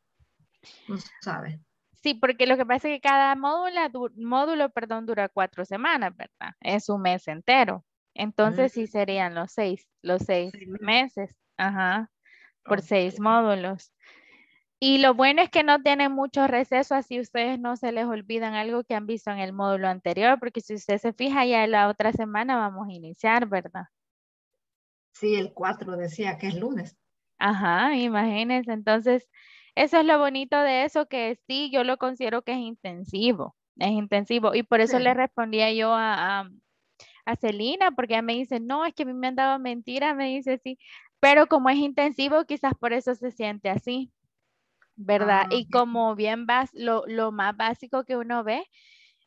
No se sabe. Sí, porque lo que pasa es que cada módulo dura 4 semanas, ¿verdad? Es un mes entero. Entonces sí serían los seis meses. Ajá. Por 6 módulos. Y lo bueno es que no tienen muchos recesos, así ustedes no se les olvidan algo que han visto en el módulo anterior, porque si usted se fija, ya la otra semana vamos a iniciar, ¿verdad? Sí, el 4 decía que es lunes. Ajá, imagínense. Entonces, eso es lo bonito de eso, que sí, yo lo considero que es intensivo. Es intensivo. Y por eso le respondía yo a Celina, porque ella me dice, no, es que a mí me han dado mentiras, me dice sí. Pero como es intensivo, quizás por eso se siente así, ¿verdad? Y como bien lo más básico que uno ve,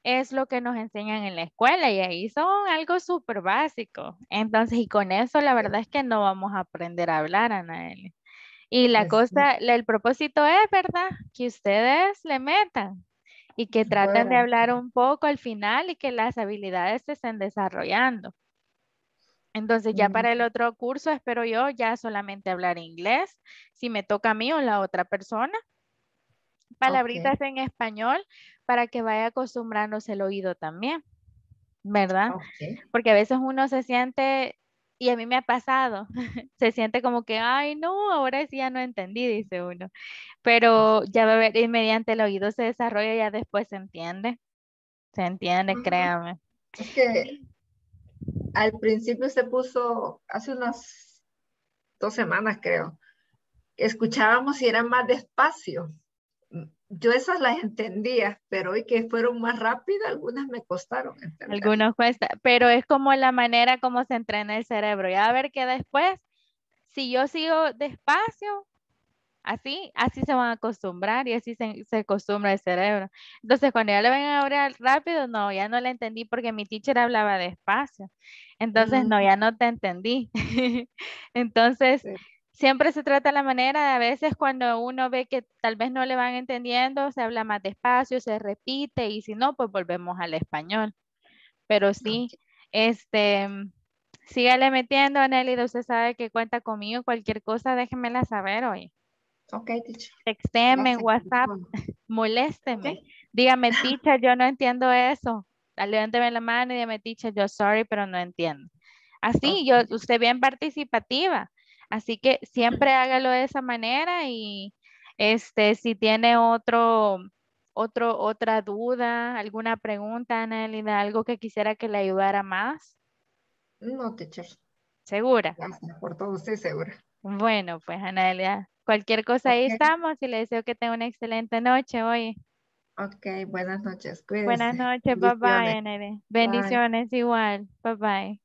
es lo que nos enseñan en la escuela y ahí son algo súper básico. Entonces, y con eso la verdad es que no vamos a aprender a hablar, Anael. Y la cosa, el propósito es, ¿verdad? Que ustedes le metan y que traten de hablar un poco al final y que las habilidades se estén desarrollando. Entonces, ya para el otro curso, espero yo ya solamente hablar inglés, si me toca a mí o la otra persona. Palabritas en español para que vaya acostumbrándose el oído también, ¿verdad? Porque a veces uno se siente, y a mí me ha pasado, se siente como que, ay no, ahora sí ya no entendí, dice uno. Pero ya va a ver, y mediante el oído se desarrolla, ya después se entiende. Se entiende, créame. Es que al principio se puso, hace unas 2 semanas creo, escuchábamos y era más despacio. Yo esas las entendía, pero hoy que fueron más rápidas, algunas me costaron entender. Algunas cuesta, pero es como la manera como se entrena el cerebro. Ya a ver que después, si yo sigo despacio, así se van a acostumbrar y así se acostumbra el cerebro. Entonces, cuando ya le ven a hablar rápido, no, ya no la entendí porque mi teacher hablaba despacio. Entonces, no, ya no te entendí. Entonces... Sí. Siempre se trata la manera de a veces cuando uno ve que tal vez no le van entendiendo, se habla más despacio, se repite y si no, pues volvemos al español. Pero sí, sígale metiendo, Anelida, usted sabe que cuenta conmigo, cualquier cosa déjenmela saber hoy. Ok, teacher. Texteme, WhatsApp, molésteme. Dígame, teacher, yo no entiendo eso. Levánteme la mano y dígame, teacher, yo sorry, pero no entiendo. Así, usted bien participativa. Así que siempre hágalo de esa manera y si tiene otra duda, alguna pregunta, Anaelida, algo que quisiera que le ayudara más. No, teacher. ¿Segura? Gracias por todo, estoy segura. Bueno, pues Anaelida, cualquier cosa ahí estamos y le deseo que tenga una excelente noche hoy. Ok, buenas noches, cuídense. Buenas noches, bye bye, Anaelida. Bendiciones igual, bye bye.